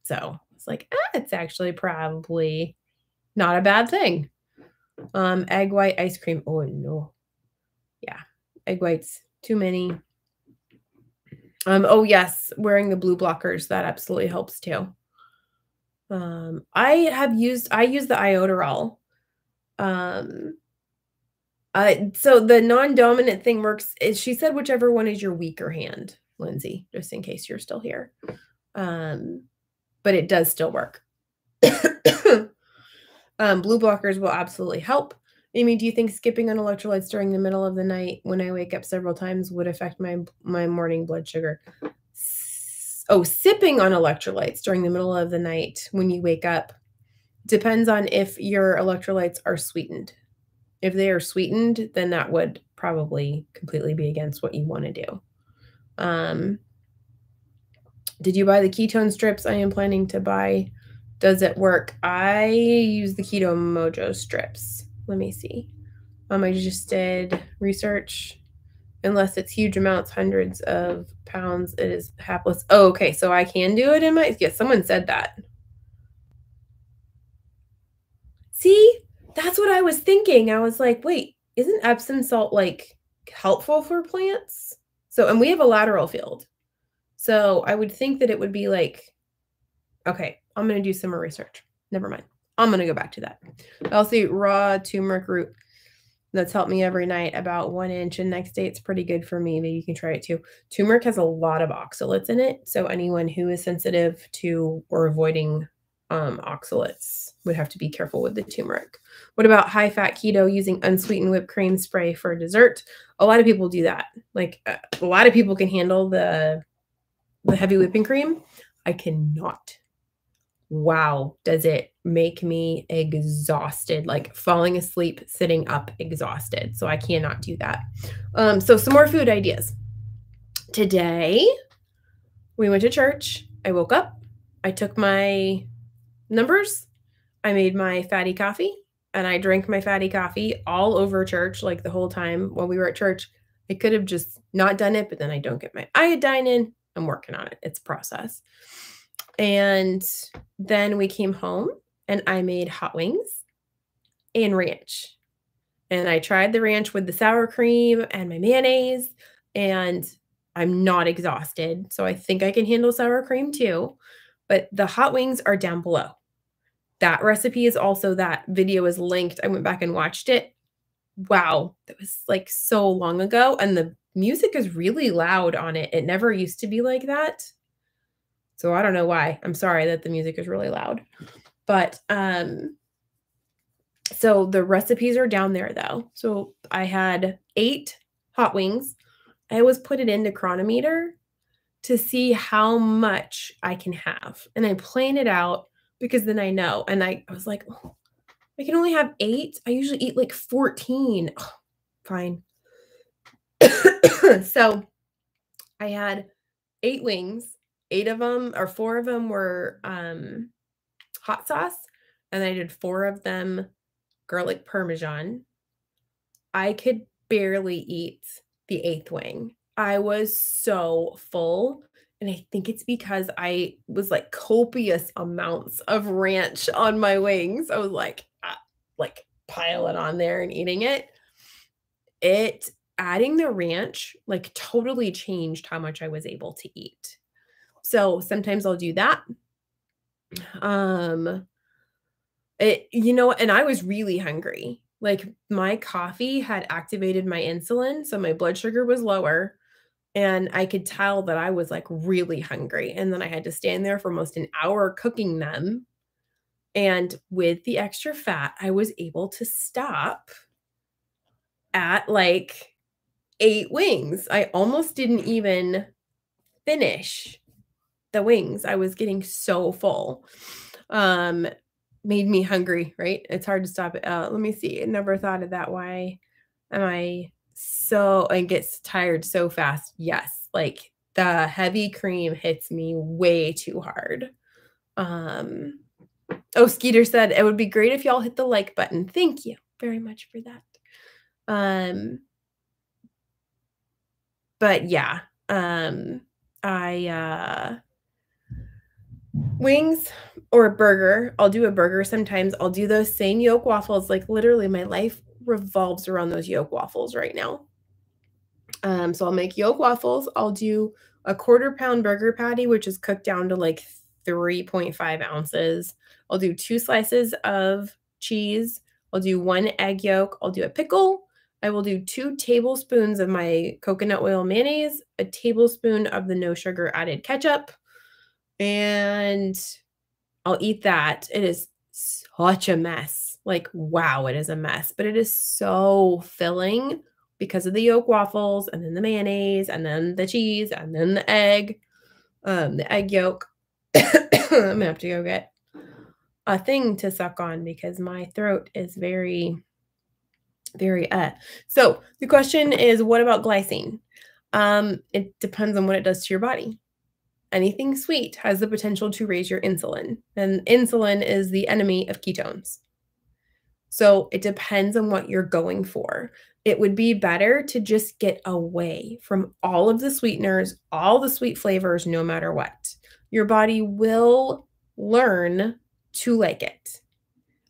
So it's like, ah, it's actually probably not a bad thing. Um, egg white ice cream. Oh, no. Yeah. Egg whites. Too many. Um, oh, yes. Wearing the blue blockers. That absolutely helps too. Um, I have used, I use the Iodoral. Um, I, so the non-dominant thing works. She said, whichever one is your weaker hand, Lindsay, just in case you're still here. Um, But it does still work. um, blue blockers will absolutely help. Amy, do you think skipping on electrolytes during the middle of the night when I wake up several times would affect my, my morning blood sugar? S oh, sipping on electrolytes during the middle of the night when you wake up depends on if your electrolytes are sweetened. If they are sweetened, then that would probably completely be against what you want to do. Um, Did you buy the ketone strips I am planning to buy? Does it work? I use the Keto Mojo strips. Let me see. Um, I just did research. Unless it's huge amounts, hundreds of pounds, it is hapless. Oh, okay. So I can do it in my... Yes, someone said that. See? That's what I was thinking. I was like, wait, isn't Epsom salt, like, helpful for plants? So, and we have a lateral field. So I would think that it would be like, okay, I'm going to do some more research. Never mind. I'm going to go back to that. I'll see raw turmeric root. That's helped me every night about one inch. And next day it's pretty good for me. Maybe you can try it too. Turmeric has a lot of oxalates in it. So anyone who is sensitive to or avoiding um, oxalates would have to be careful with the turmeric. What about high fat keto using unsweetened whipped cream spray for dessert? A lot of people do that. Like a lot of people can handle the... the heavy whipping cream. I cannot. Wow. Does it make me exhausted, like falling asleep, sitting up exhausted. So I cannot do that. Um, so some more food ideas. Today We went to church. I woke up. I took my numbers. I made my fatty coffee, and I drank my fatty coffee all over church, like the whole time while we were at church. I could have just not done it, but then I don't get my iodine in. I'm working on it. It's a process. And then we came home, and I made hot wings and ranch. And I tried the ranch with the sour cream and my mayonnaise, and I'm not exhausted. So I think I can handle sour cream too, but the hot wings are down below. That recipe is also, that video is linked. I went back and watched it. Wow. That was like so long ago. And the music is really loud on it. It never used to be like that. So I don't know why. I'm sorry that the music is really loud, but, um, so the recipes are down there though. So I had eight hot wings. I always put it into Chronometer to see how much I can have. And I plan it out because then I know. And I, I was like, oh, I can only have eight. I usually eat like fourteen. Oh, fine. So I had eight wings. Eight of them, or four of them were um, hot sauce. And I did four of them garlic Parmesan. I could barely eat the eighth wing. I was so full. And I think it's because I was like copious amounts of ranch on my wings. I was like, ah, like pile it on there and eating it. It, adding the ranch like totally changed how much I was able to eat. So sometimes I'll do that. Um, it, you know, and I was really hungry. Like my coffee had activated my insulin. So my blood sugar was lower, and I could tell that I was like really hungry. And then I had to stand there for almost an hour cooking them. And with the extra fat, I was able to stop at like eight wings. I almost didn't even finish the wings. I was getting so full. Um, made me hungry, right? It's hard to stop it. Uh, let me see. I never thought of that. Why am I so, I get tired so fast? Yes. Like the heavy cream hits me way too hard. Um, oh, Skeeter said, it would be great if y'all hit the like button. Thank you very much for that. Um, but yeah, um, I, uh, wings or a burger. I'll do a burger sometimes. I'll do those same yolk waffles. Like literally my life revolves around those yolk waffles right now. Um, so I'll make yolk waffles. I'll do a quarter pound burger patty, which is cooked down to like three point five ounces. I'll do two slices of cheese. I'll do one egg yolk. I'll do a pickle. I will do two tablespoons of my coconut oil mayonnaise, a tablespoon of the no sugar added ketchup. And I'll eat that. It is such a mess. Like, wow, it is a mess, but it is so filling because of the yolk waffles and then the mayonnaise and then the cheese and then the egg, um, the egg yolk. I'm gonna have to go get a thing to suck on because my throat is very, very, uh, so the question is, what about glycine? Um, it depends on what it does to your body. Anything sweet has the potential to raise your insulin, and insulin is the enemy of ketones. So it depends on what you're going for. It would be better to just get away from all of the sweeteners, all the sweet flavors, no matter what. Your body will learn to like it.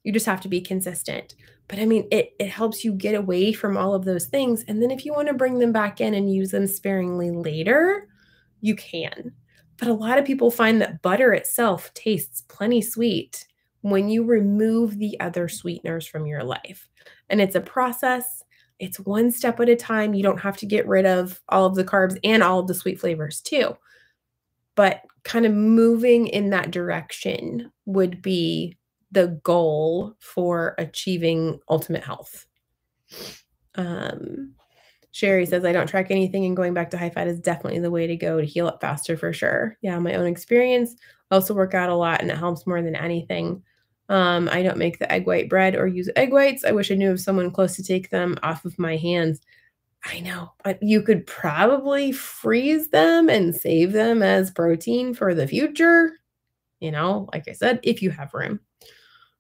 You just have to be consistent. But I mean, it, it helps you get away from all of those things. And then if you want to bring them back in and use them sparingly later, you can. But a lot of people find that butter itself tastes plenty sweet when you remove the other sweeteners from your life. And it's a process. It's one step at a time. You don't have to get rid of all of the carbs and all of the sweet flavors too. But kind of moving in that direction would be the goal for achieving ultimate health. Um, Sherry says, I don't track anything, and going back to high fat is definitely the way to go to heal up faster for sure. Yeah, my own experience. I also work out a lot, and it helps more than anything. Um, I don't make the egg white bread or use egg whites. I wish I knew of someone close to take them off of my hands. I know, but you could probably freeze them and save them as protein for the future. You know, like I said, if you have room.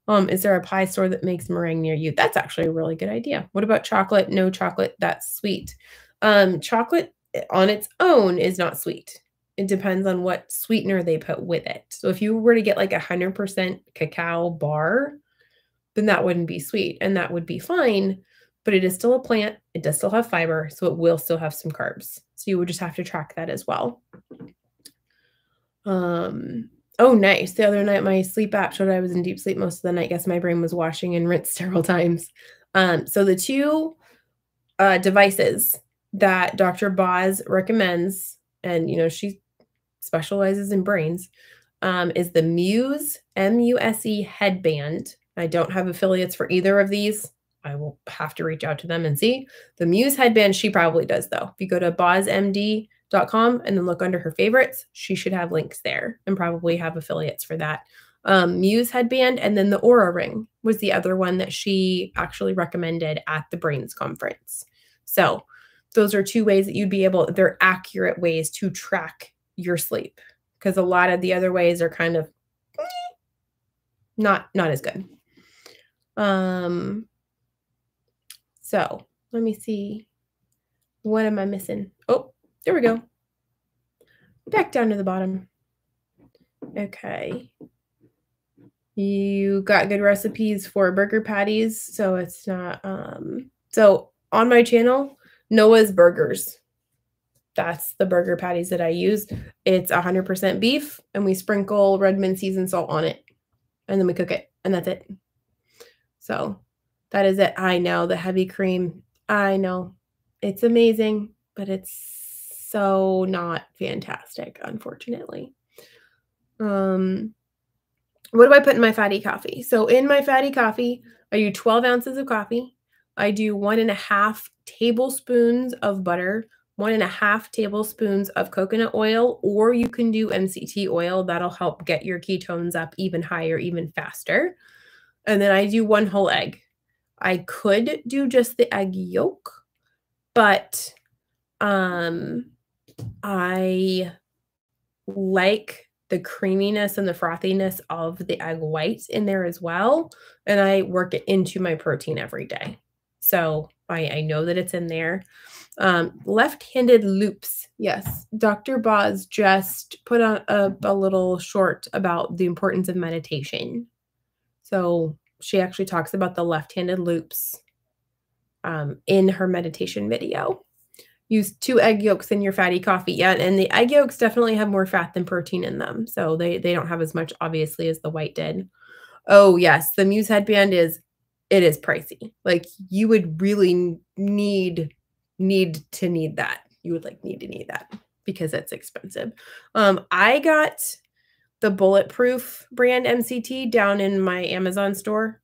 Um, is there a pie store that makes meringue near you? That's actually a really good idea. What about chocolate? No chocolate, that's sweet. Um, chocolate on its own is not sweet. It depends on what sweetener they put with it. So if you were to get like a one hundred percent cacao bar, then that wouldn't be sweet and that would be fine, but it is still a plant. It does still have fiber, so it will still have some carbs. So you would just have to track that as well. Um, oh, nice. The other night, my sleep app showed I was in deep sleep most of the night. Guess my brain was washing and rinsed several times. Um, so the two uh, devices that Doctor Boz recommends, and, you know, she specializes in brains, um, is the Muse, M U S E headband. I don't have affiliates for either of these. I will have to reach out to them and see. The Muse headband, she probably does, though. If you go to boz m d dot com and then look under her favorites, she should have links there and probably have affiliates for that. Um, Muse headband, and then the Aura ring was the other one that she actually recommended at the Brains Conference. So those are two ways that you'd be able, they're accurate ways to track your sleep, because a lot of the other ways are kind of not, not as good. Um, so let me see. What am I missing? Oh, there we go. Back down to the bottom. Okay. You got good recipes for burger patties. So it's not, um, so on my channel, Noah's Burgers. That's the burger patties that I use. It's one hundred percent beef, and we sprinkle Redmond seasoned salt on it, and then we cook it, and that's it. So that is it. I know, the heavy cream. I know. It's amazing, but it's so not fantastic, unfortunately. Um, what do I put in my fatty coffee? So in my fatty coffee, I do twelve ounces of coffee. I do one and a half tablespoons of butter, one and a half tablespoons of coconut oil, or you can do M C T oil. That'll help get your ketones up even higher, even faster. And then I do one whole egg. I could do just the egg yolk, but um, I like the creaminess and the frothiness of the egg white in there as well. And I work it into my protein every day. So I, I know that it's in there. Um, left-handed loops. Yes. Doctor Boz just put on a, a little short about the importance of meditation. So she actually talks about the left-handed loops um, in her meditation video. Use two egg yolks in your fatty coffee. Yeah. And the egg yolks definitely have more fat than protein in them. So they, they don't have as much, obviously, as the white did. Oh, yes. The Muse headband is, it is pricey. Like you would really need, need to need that. You would like need to need that because it's expensive. Um, I got the Bulletproof brand M C T down in my Amazon store.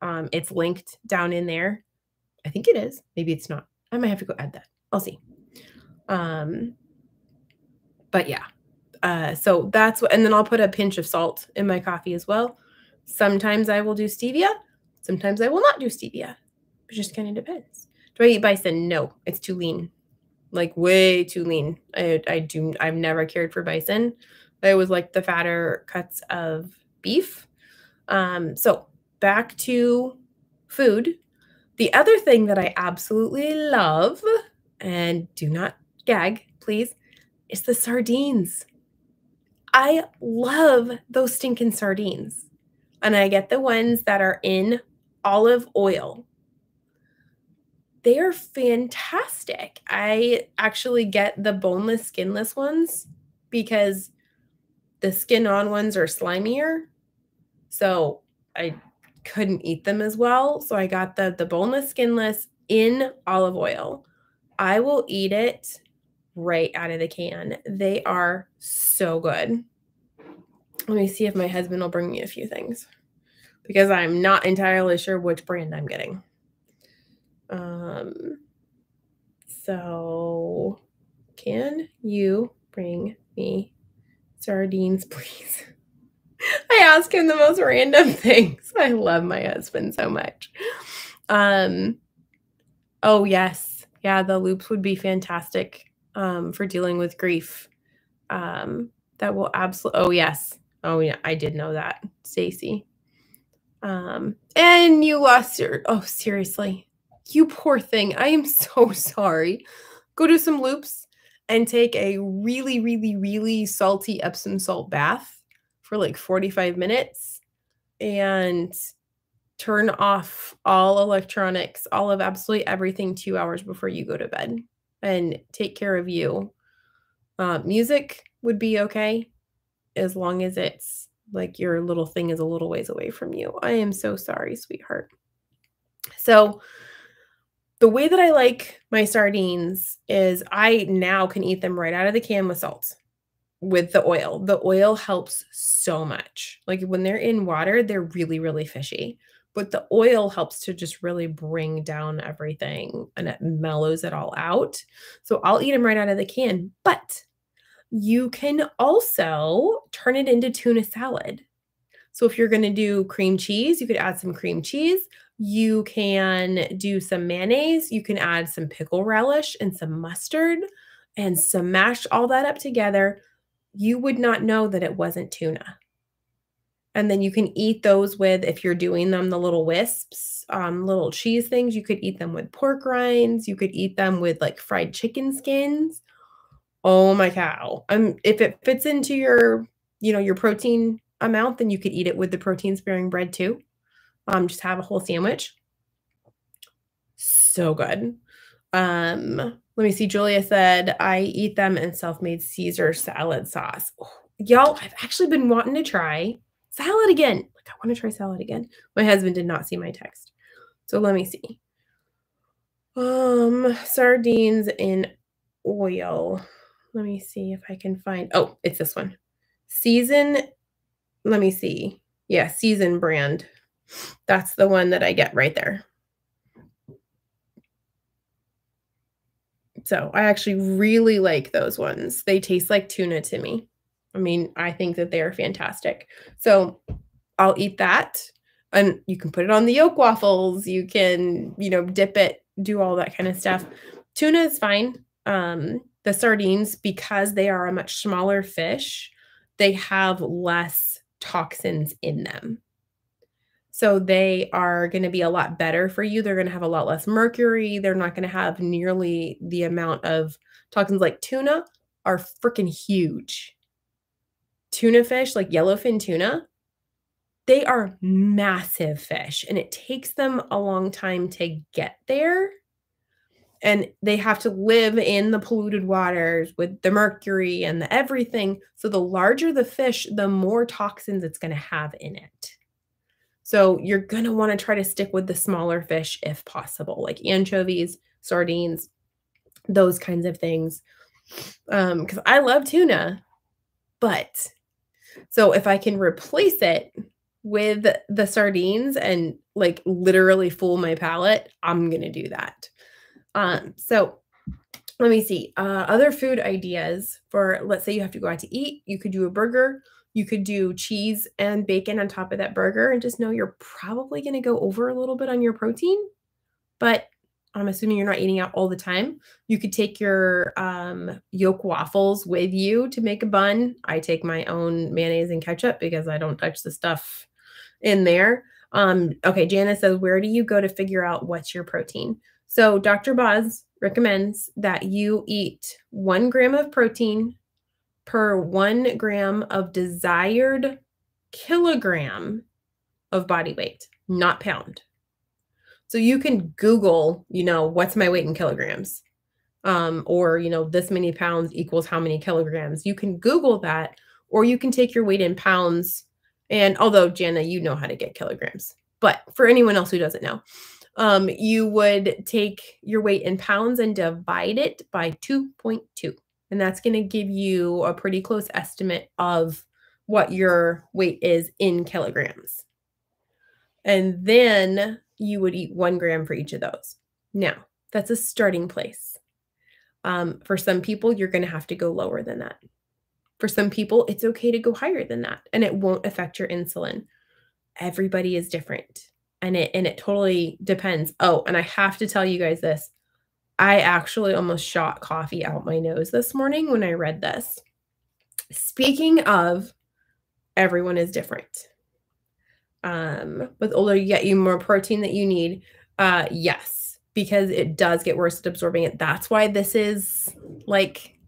Um, it's linked down in there. I think it is. Maybe it's not. I might have to go add that. I'll see. Um, but yeah, uh, so that's what, and then I'll put a pinch of salt in my coffee as well. Sometimes I will do stevia. Sometimes I will not do stevia. It just kind of depends. Do I eat bison? No, it's too lean, like way too lean. I, I do. I've never cared for bison. I always like the fatter cuts of beef. Um, so back to food. The other thing that I absolutely love, and do not gag, please, is the sardines. I love those stinking sardines. And I get the ones that are in olive oil. They are fantastic. I actually get the boneless, skinless ones because the skin-on ones are slimier. So I couldn't eat them as well. So I got the, the boneless, skinless in olive oil. I will eat it right out of the can. They are so good. Let me see if my husband will bring me a few things because I'm not entirely sure which brand I'm getting. Um, so can you bring me sardines, please? I ask him the most random things. I love my husband so much. Um, oh yes. yeah, the loops would be fantastic um, for dealing with grief. Um, that will absolutely. Oh, yes. Oh, yeah. I did know that, Stacy. Um, and you lost your. Oh, seriously. You poor thing. I am so sorry. Go do some loops and take a really, really, really salty Epsom salt bath for like forty-five minutes and turn off all electronics, all of absolutely everything two hours before you go to bed, and take care of you. Uh, music would be okay as long as it's like your little thing is a little ways away from you. I am so sorry, sweetheart. So the way that I like my sardines is I now can eat them right out of the can with salt, with the oil. The oil helps so much. Like when they're in water, they're really, really fishy. But the oil helps to just really bring down everything and it mellows it all out. So I'll eat them right out of the can. But you can also turn it into tuna salad. So if you're going to do cream cheese, you could add some cream cheese. You can do some mayonnaise. You can add some pickle relish and some mustard and some mash, all that up together. You would not know that it wasn't tuna. And then you can eat those with, if you're doing them, the little wisps, um, little cheese things, you could eat them with pork rinds. You could eat them with like fried chicken skins. Oh my cow. Um, if it fits into your, you know, your protein amount, then you could eat it with the protein sparing bread too. Um, just have a whole sandwich. So good. Um, let me see. Julia said, I eat them in self-made Caesar salad sauce. Oh, y'all, I've actually been wanting to try salad again. Like, I want to try salad again. My husband did not see my text. So let me see. Um, sardines in oil. Let me see if I can find. Oh, it's this one. Season. Let me see. Yeah, Season brand. That's the one that I get right there. So I actually really like those ones. They taste like tuna to me. I mean, I think that they are fantastic. So I'll eat that, and you can put it on the yolk waffles. You can, you know, dip it, do all that kind of stuff. Tuna is fine. Um, the sardines, because they are a much smaller fish, they have less toxins in them. So they are going to be a lot better for you. They're going to have a lot less mercury. They're not going to have nearly the amount of toxins. Like tuna are freaking huge. Tuna fish, like yellowfin tuna, they are massive fish, and it takes them a long time to get there. And they have to live in the polluted waters with the mercury and the everything. So the larger the fish, the more toxins it's going to have in it. So you're going to want to try to stick with the smaller fish if possible, like anchovies, sardines, those kinds of things. Um, because I love tuna, but so if I can replace it with the sardines and like literally fool my palate, I'm going to do that. Um, so let me see, uh, other food ideas for, let's say you have to go out to eat. You could do a burger. You could do cheese and bacon on top of that burger, and just know you're probably going to go over a little bit on your protein, but I'm assuming you're not eating out all the time. You could take your um, yolk waffles with you to make a bun. I take my own mayonnaise and ketchup because I don't touch the stuff in there. Um, okay, Janice says, where do you go to figure out what's your protein? So Doctor Boz recommends that you eat one gram of protein per one gram of desired kilogram of body weight, not pound. So you can Google, you know, what's my weight in kilograms? Um, or, you know, this many pounds equals how many kilograms. You can Google that, or you can take your weight in pounds. And although, Jana, you know how to get kilograms, but for anyone else who doesn't know, um, you would take your weight in pounds and divide it by two point two. And that's going to give you a pretty close estimate of what your weight is in kilograms. And then you would eat one gram for each of those. Now, that's a starting place. Um, for some people, you're going to have to go lower than that. For some people, it's okay to go higher than that, and it won't affect your insulin. Everybody is different, and it, and it totally depends. Oh, and I have to tell you guys this. I actually almost shot coffee out my nose this morning when I read this. Speaking of, everyone is different. Um, with older, you get you more protein that you need. Uh, yes, because it does get worse at absorbing it. That's why this is like,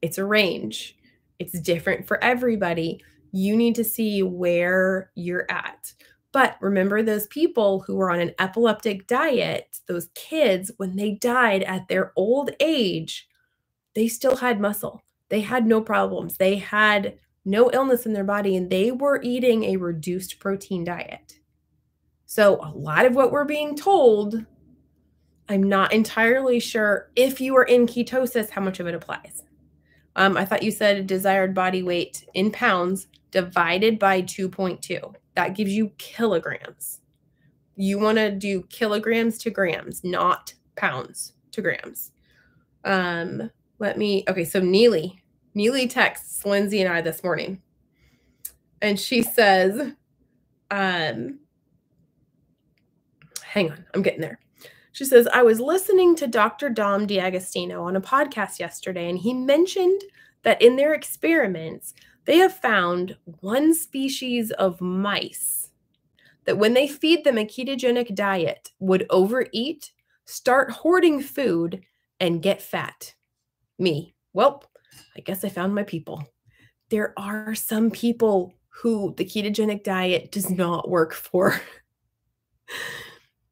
it's a range. It's different for everybody. You need to see where you're at. But remember those people who were on an epileptic diet, those kids, when they died at their old age, they still had muscle. They had no problems. They had no illness in their body, and they were eating a reduced protein diet. So a lot of what we're being told, I'm not entirely sure if you are in ketosis, how much of it applies. Um, I thought you said desired body weight in pounds divided by two point two. That gives you kilograms. You want to do kilograms to grams, not pounds to grams. Um, let me, okay, so Neely. Neely texts Lindsay and I this morning. And she says, um, hang on, I'm getting there. She says, I was listening to Doctor Dom DiAgostino on a podcast yesterday, and he mentioned that in their experiments, they have found one species of mice that when they feed them a ketogenic diet would overeat, start hoarding food, and get fat. Me. Well, I guess I found my people. There are some people who the ketogenic diet does not work for.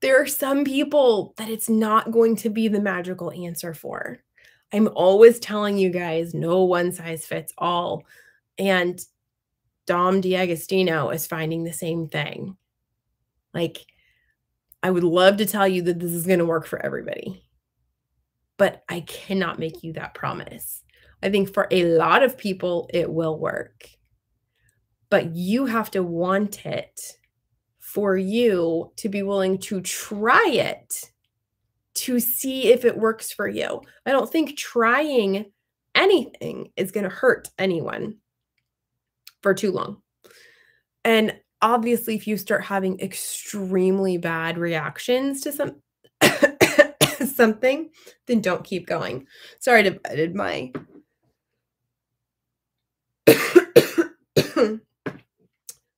There are some people that it's not going to be the magical answer for. I'm always telling you guys, no one size fits all. And Dom DiAgostino is finding the same thing. Like, I would love to tell you that this is going to work for everybody, but I cannot make you that promise. I think for a lot of people, it will work, but you have to want it for you to be willing to try it to see if it works for you. I don't think trying anything is going to hurt anyone for too long. And obviously, if you start having extremely bad reactions to some something, then don't keep going. Sorry to I did my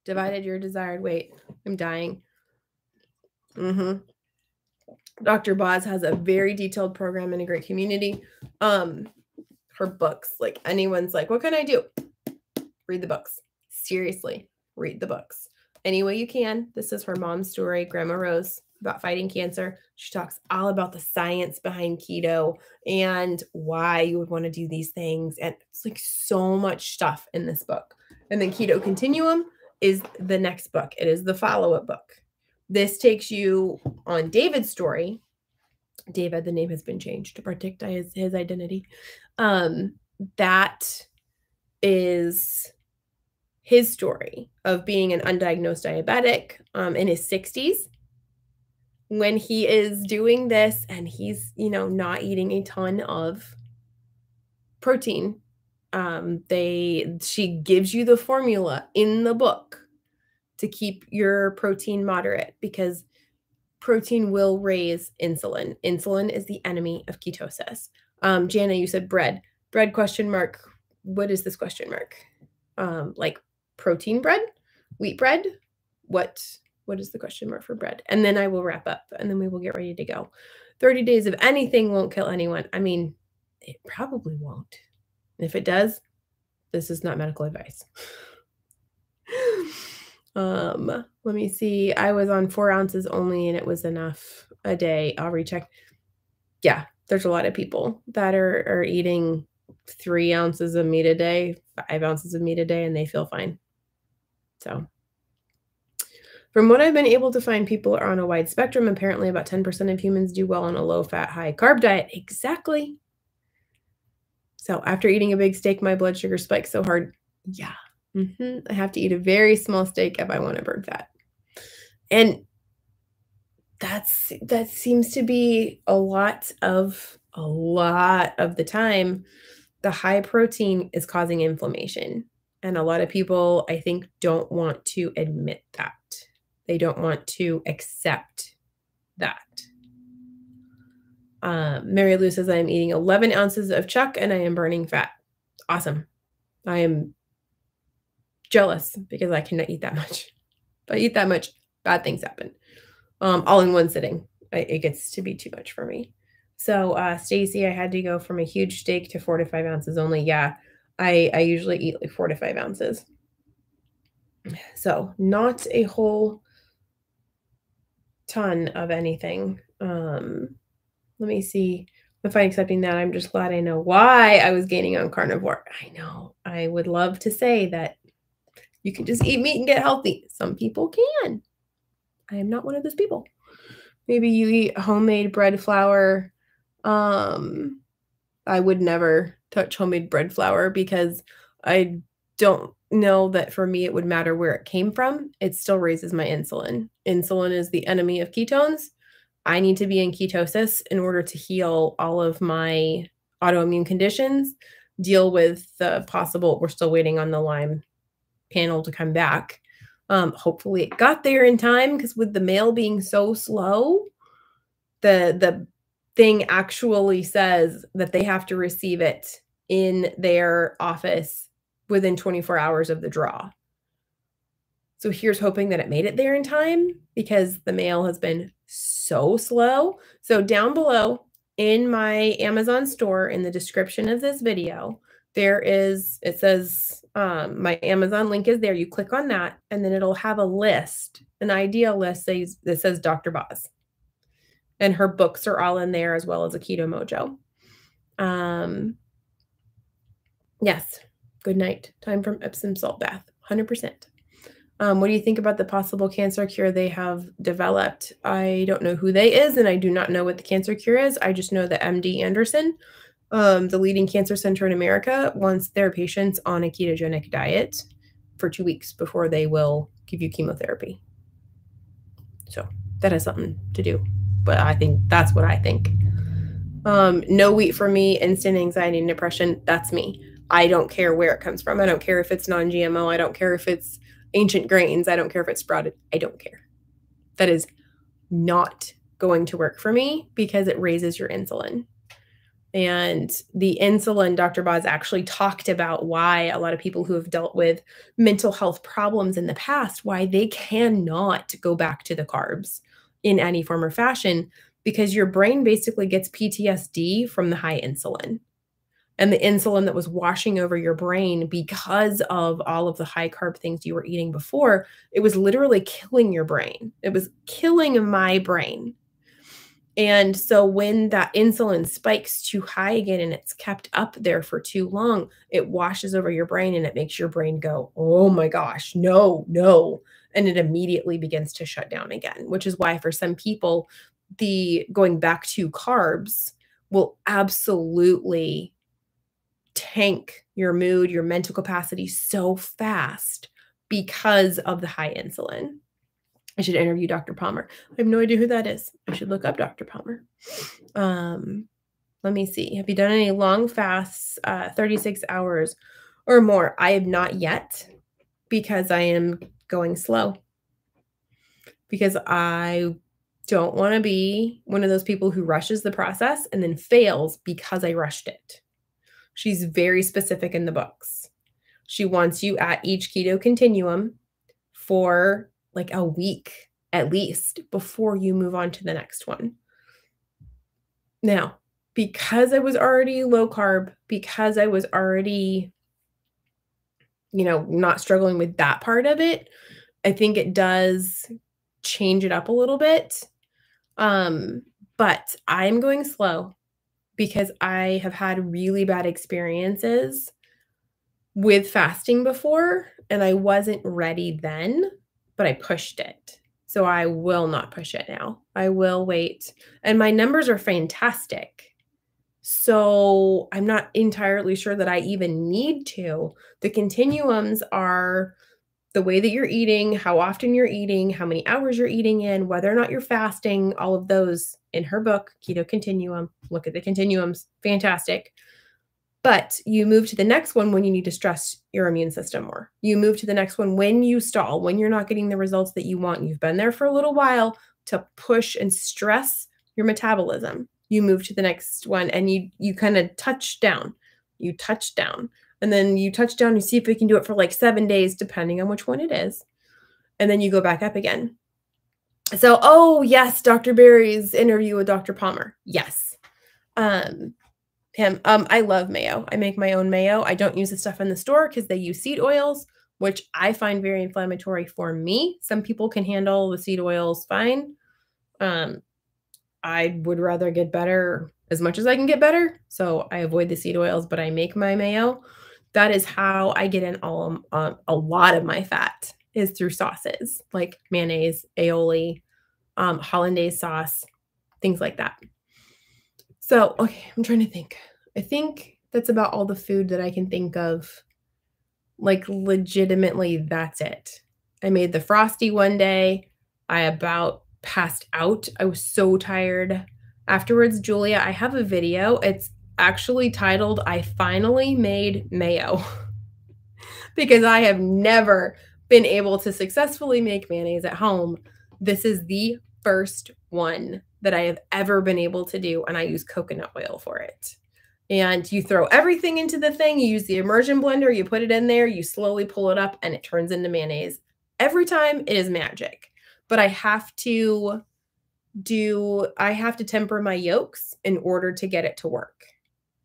divided your desired weight. I'm dying. Mm-hmm. Doctor Boz has a very detailed program in a great community. Um, her books, like anyone's like, what can I do? Read the books. Seriously, read the books. Any way you can. This is her mom's story, Grandma Rose, about fighting cancer. She talks all about the science behind keto and why you would want to do these things. And it's like so much stuff in this book. And then Keto Continuum is the next book. It is the follow-up book. This takes you on David's story. David, the name has been changed to protect his, his identity. Um, that is his story of being an undiagnosed diabetic um, in his sixties when he is doing this and he's, you know, not eating a ton of protein. Um, they, she gives you the formula in the book to keep your protein moderate because protein will raise insulin. Insulin is the enemy of ketosis. Um, Jana, you said bread, bread question mark. What is this question mark? Um, like protein bread, wheat bread? What, what is the question mark for bread? And then I will wrap up and then we will get ready to go. thirty days of anything won't kill anyone. I mean, it probably won't. If it does, this is not medical advice. um, let me see. I was on four ounces only and it was enough a day. I'll recheck. Yeah, there's a lot of people that are, are eating three ounces of meat a day, five ounces of meat a day, and they feel fine. So from what I've been able to find, people are on a wide spectrum. Apparently about ten percent of humans do well on a low fat, high carb diet. Exactly. So after eating a big steak, my blood sugar spikes so hard. Yeah. Mm-hmm. I have to eat a very small steak if I want to burn fat. And that's, that seems to be a lot of, a lot of the time, the high protein is causing inflammation. And a lot of people, I think, don't want to admit that. They don't want to accept that. Uh, Mary Lou says, I am eating eleven ounces of chuck and I am burning fat. Awesome. I am jealous because I cannot eat that much. If I eat that much, bad things happen. Um, all in one sitting. I, it gets to be too much for me. So uh, Stacy, I had to go from a huge steak to four to five ounces only. Yeah, I, I usually eat like four to five ounces. So not a whole ton of anything. Um, let me see if I'm accepting that. I'm just glad I know why I was gaining on carnivore. I know I would love to say that you can just eat meat and get healthy. Some people can. I am not one of those people. Maybe you eat homemade bread flour. Um, I would never touch homemade bread flour because I don't know that for me it would matter where it came from. It still raises my insulin. Insulin is the enemy of ketones. I need to be in ketosis in order to heal all of my autoimmune conditions, deal with the possible, we're still waiting on the Lyme panel to come back. Um, hopefully it got there in time, because with the mail being so slow, the the thing actually says that they have to receive it in their office within twenty-four hours of the draw. So here's hoping that it made it there in time, because the mail has been so slow. So down below in my Amazon store, in the description of this video, there is, it says um, my Amazon link is there. You click on that and then it'll have a list, an idea list that says Doctor Boz. And her books are all in there, as well as a Keto Mojo. Um, yes. Good night. Time from Epsom salt bath. one hundred percent. Um, what do you think about the possible cancer cure they have developed? I don't know who they is, and I do not know what the cancer cure is. I just know that M D Anderson, Um, the leading cancer center in America, wants their patients on a ketogenic diet for two weeks before they will give you chemotherapy. So that has something to do, but I think that's what I think. Um, no wheat for me, instant anxiety and depression. That's me. I don't care where it comes from. I don't care if it's non G M O. I don't care if it's ancient grains. I don't care if it's sprouted. I don't care. That is not going to work for me, because it raises your insulin. And the insulin, Doctor Boz actually talked about why a lot of people who have dealt with mental health problems in the past, why they cannot go back to the carbs in any form or fashion, because your brain basically gets P T S D from the high insulin. And the insulin that was washing over your brain because of all of the high carb things you were eating before, it was literally killing your brain. It was killing my brain. And so when that insulin spikes too high again and it's kept up there for too long, it washes over your brain and it makes your brain go, oh my gosh, no, no. And it immediately begins to shut down again, which is why for some people, the going back to carbs will absolutely tank your mood, your mental capacity so fast because of the high insulin. I should interview Doctor Palmer. I have no idea who that is. I should look up Doctor Palmer. Um, let me see. Have you done any long fasts, uh, thirty-six hours or more? I have not yet, because I am going slow, because I don't want to be one of those people who rushes the process and then fails because I rushed it. She's very specific in the books. She wants you at each keto continuum for like a week at least before you move on to the next one. Now, because I was already low carb, because I was already, you know, not struggling with that part of it, I think it does change it up a little bit. Um, but I'm going slow because I have had really bad experiences with fasting before, and I wasn't ready then. But I pushed it. So I will not push it now. I will wait. And my numbers are fantastic. So I'm not entirely sure that I even need to. The continuums are the way that you're eating, how often you're eating, how many hours you're eating in, whether or not you're fasting, all of those in her book, Keto Continuum. Look at the continuums. Fantastic. But you move to the next one when you need to stress your immune system more. You move to the next one when you stall, when you're not getting the results that you want. You've been there for a little while to push and stress your metabolism. you move to the next one, and you you kind of touch down. You touch down. And then you touch down, you see if we can do it for like seven days, depending on which one it is. And then you go back up again. So, oh, yes, Doctor Berry's interview with Doctor Palmer. Yes. Um, him. Um, I love mayo. I make my own mayo. I don't use the stuff in the store because they use seed oils, which I find very inflammatory for me. Some people can handle the seed oils fine. Um, I would rather get better as much as I can get better. So I avoid the seed oils, but I make my mayo. That is how I get in all um, a lot of my fat, is through sauces like mayonnaise, aioli, um, hollandaise sauce, things like that. So, okay, I'm trying to think. I think that's about all the food that I can think of. Like, legitimately, that's it. I made the Frosty one day. I about passed out. I was so tired. Afterwards, Julia, I have a video. It's actually titled, I Finally Made Mayo, because I have never been able to successfully make mayonnaise at home. This is the first one that I have ever been able to do, and I use coconut oil for it. And you throw everything into the thing. You use the immersion blender. You put it in there. You slowly pull it up, and it turns into mayonnaise. Every time, it is magic. But I have to do, I have to temper my yolks in order to get it to work.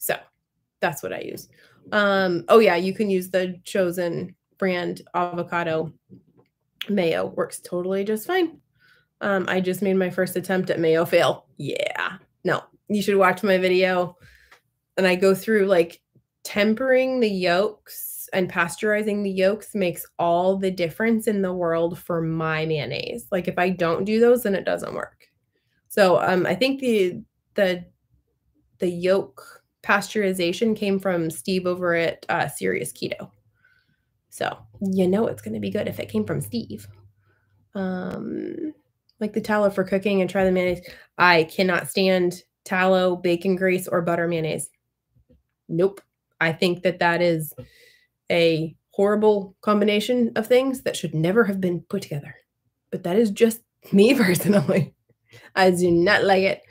So that's what I use. Um, oh, yeah, you can use the Chosen brand avocado mayo. Works totally just fine. Um, I just made my first attempt at mayo fail. Yeah. No, you should watch my video. And I go through, like, tempering the yolks and pasteurizing the yolks makes all the difference in the world for my mayonnaise. Like, if I don't do those, then it doesn't work. So um, I think the the the yolk pasteurization came from Steve over at uh, Serious Keto. So you know it's going to be good if it came from Steve. Um, like the tallow for cooking and try the mayonnaise. I cannot stand tallow, bacon grease, or butter mayonnaise. Nope. I think that that is a horrible combination of things that should never have been put together. But that is just me personally. I do not like it.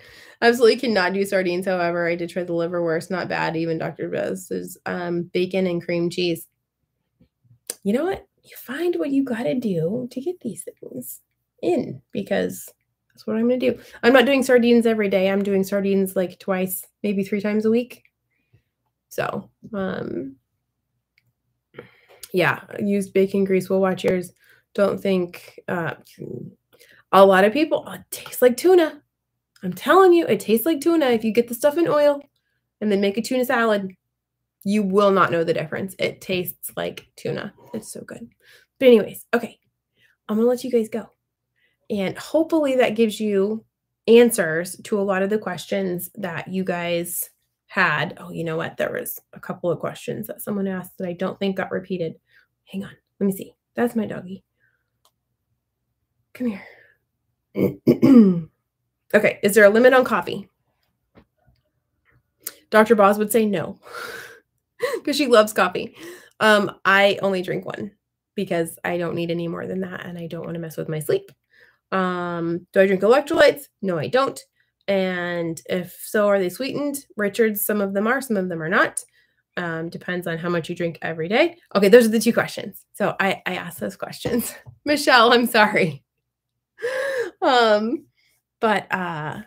Absolutely cannot do sardines. However, I did try the liverwurst. Not bad. Even Doctor Boz's um, bacon and cream cheese. You know what? You find what you got to do to get these things in, because that's what I'm going to do. I'm not doing sardines every day. I'm doing sardines like twice, maybe three times a week. So, um, yeah, used bacon grease. We'll watch yours. Don't think uh, a lot of people, oh, it tastes like tuna. I'm telling you, it tastes like tuna. If you get the stuff in oil and then make a tuna salad, you will not know the difference. It tastes like tuna. It's so good. But anyways, okay, I'm going to let you guys go. And hopefully that gives you answers to a lot of the questions that you guys had. Oh, you know what? There was a couple of questions that someone asked that I don't think got repeated. Hang on. Let me see. That's my doggie. Come here. Okay. Is there a limit on coffee? Doctor Boz would say no, because she loves coffee. Um, I only drink one because I don't need any more than that, and I don't want to mess with my sleep. Um, do I drink electrolytes? No, I don't. And if so, are they sweetened? Richards, some of them are, some of them are not. Um, depends on how much you drink every day. Okay, those are the two questions. So I, I asked those questions. Michelle, I'm sorry. um, but uh,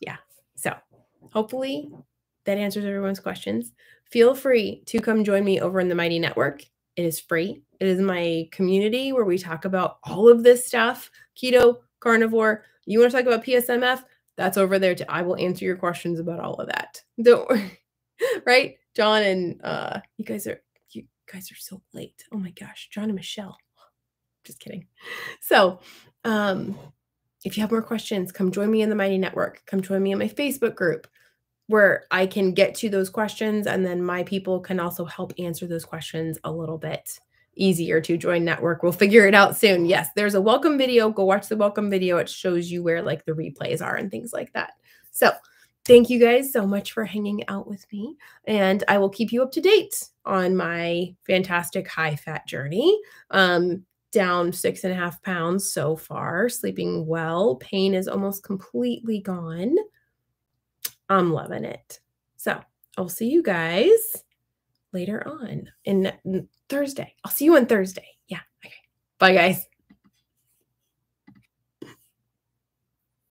yeah, so hopefully that answers everyone's questions. Feel free to come join me over in the Mighty Network. It is free. It is my community where we talk about all of this stuff. Keto, carnivore. You want to talk about P S M F? That's over there too. I will answer your questions about all of that. Don't worry. Right? John and uh, you guys are, you guys are so late. Oh my gosh. John and Michelle. Just kidding. So um, if you have more questions, come join me in the Mighty Network. Come join me in my Facebook group, where I can get to those questions, and then my people can also help answer those questions a little bit easier to join network. We'll figure it out soon. Yes, there's a welcome video. Go watch the welcome video. It shows you where like the replays are and things like that. So thank you guys so much for hanging out with me, and I will keep you up to date on my fantastic high fat journey. Um, down six and a half pounds so far, sleeping well, pain is almost completely gone. I'm loving it. So I'll see you guys later on in Thursday. I'll see you on Thursday. Yeah. Okay. Bye, guys.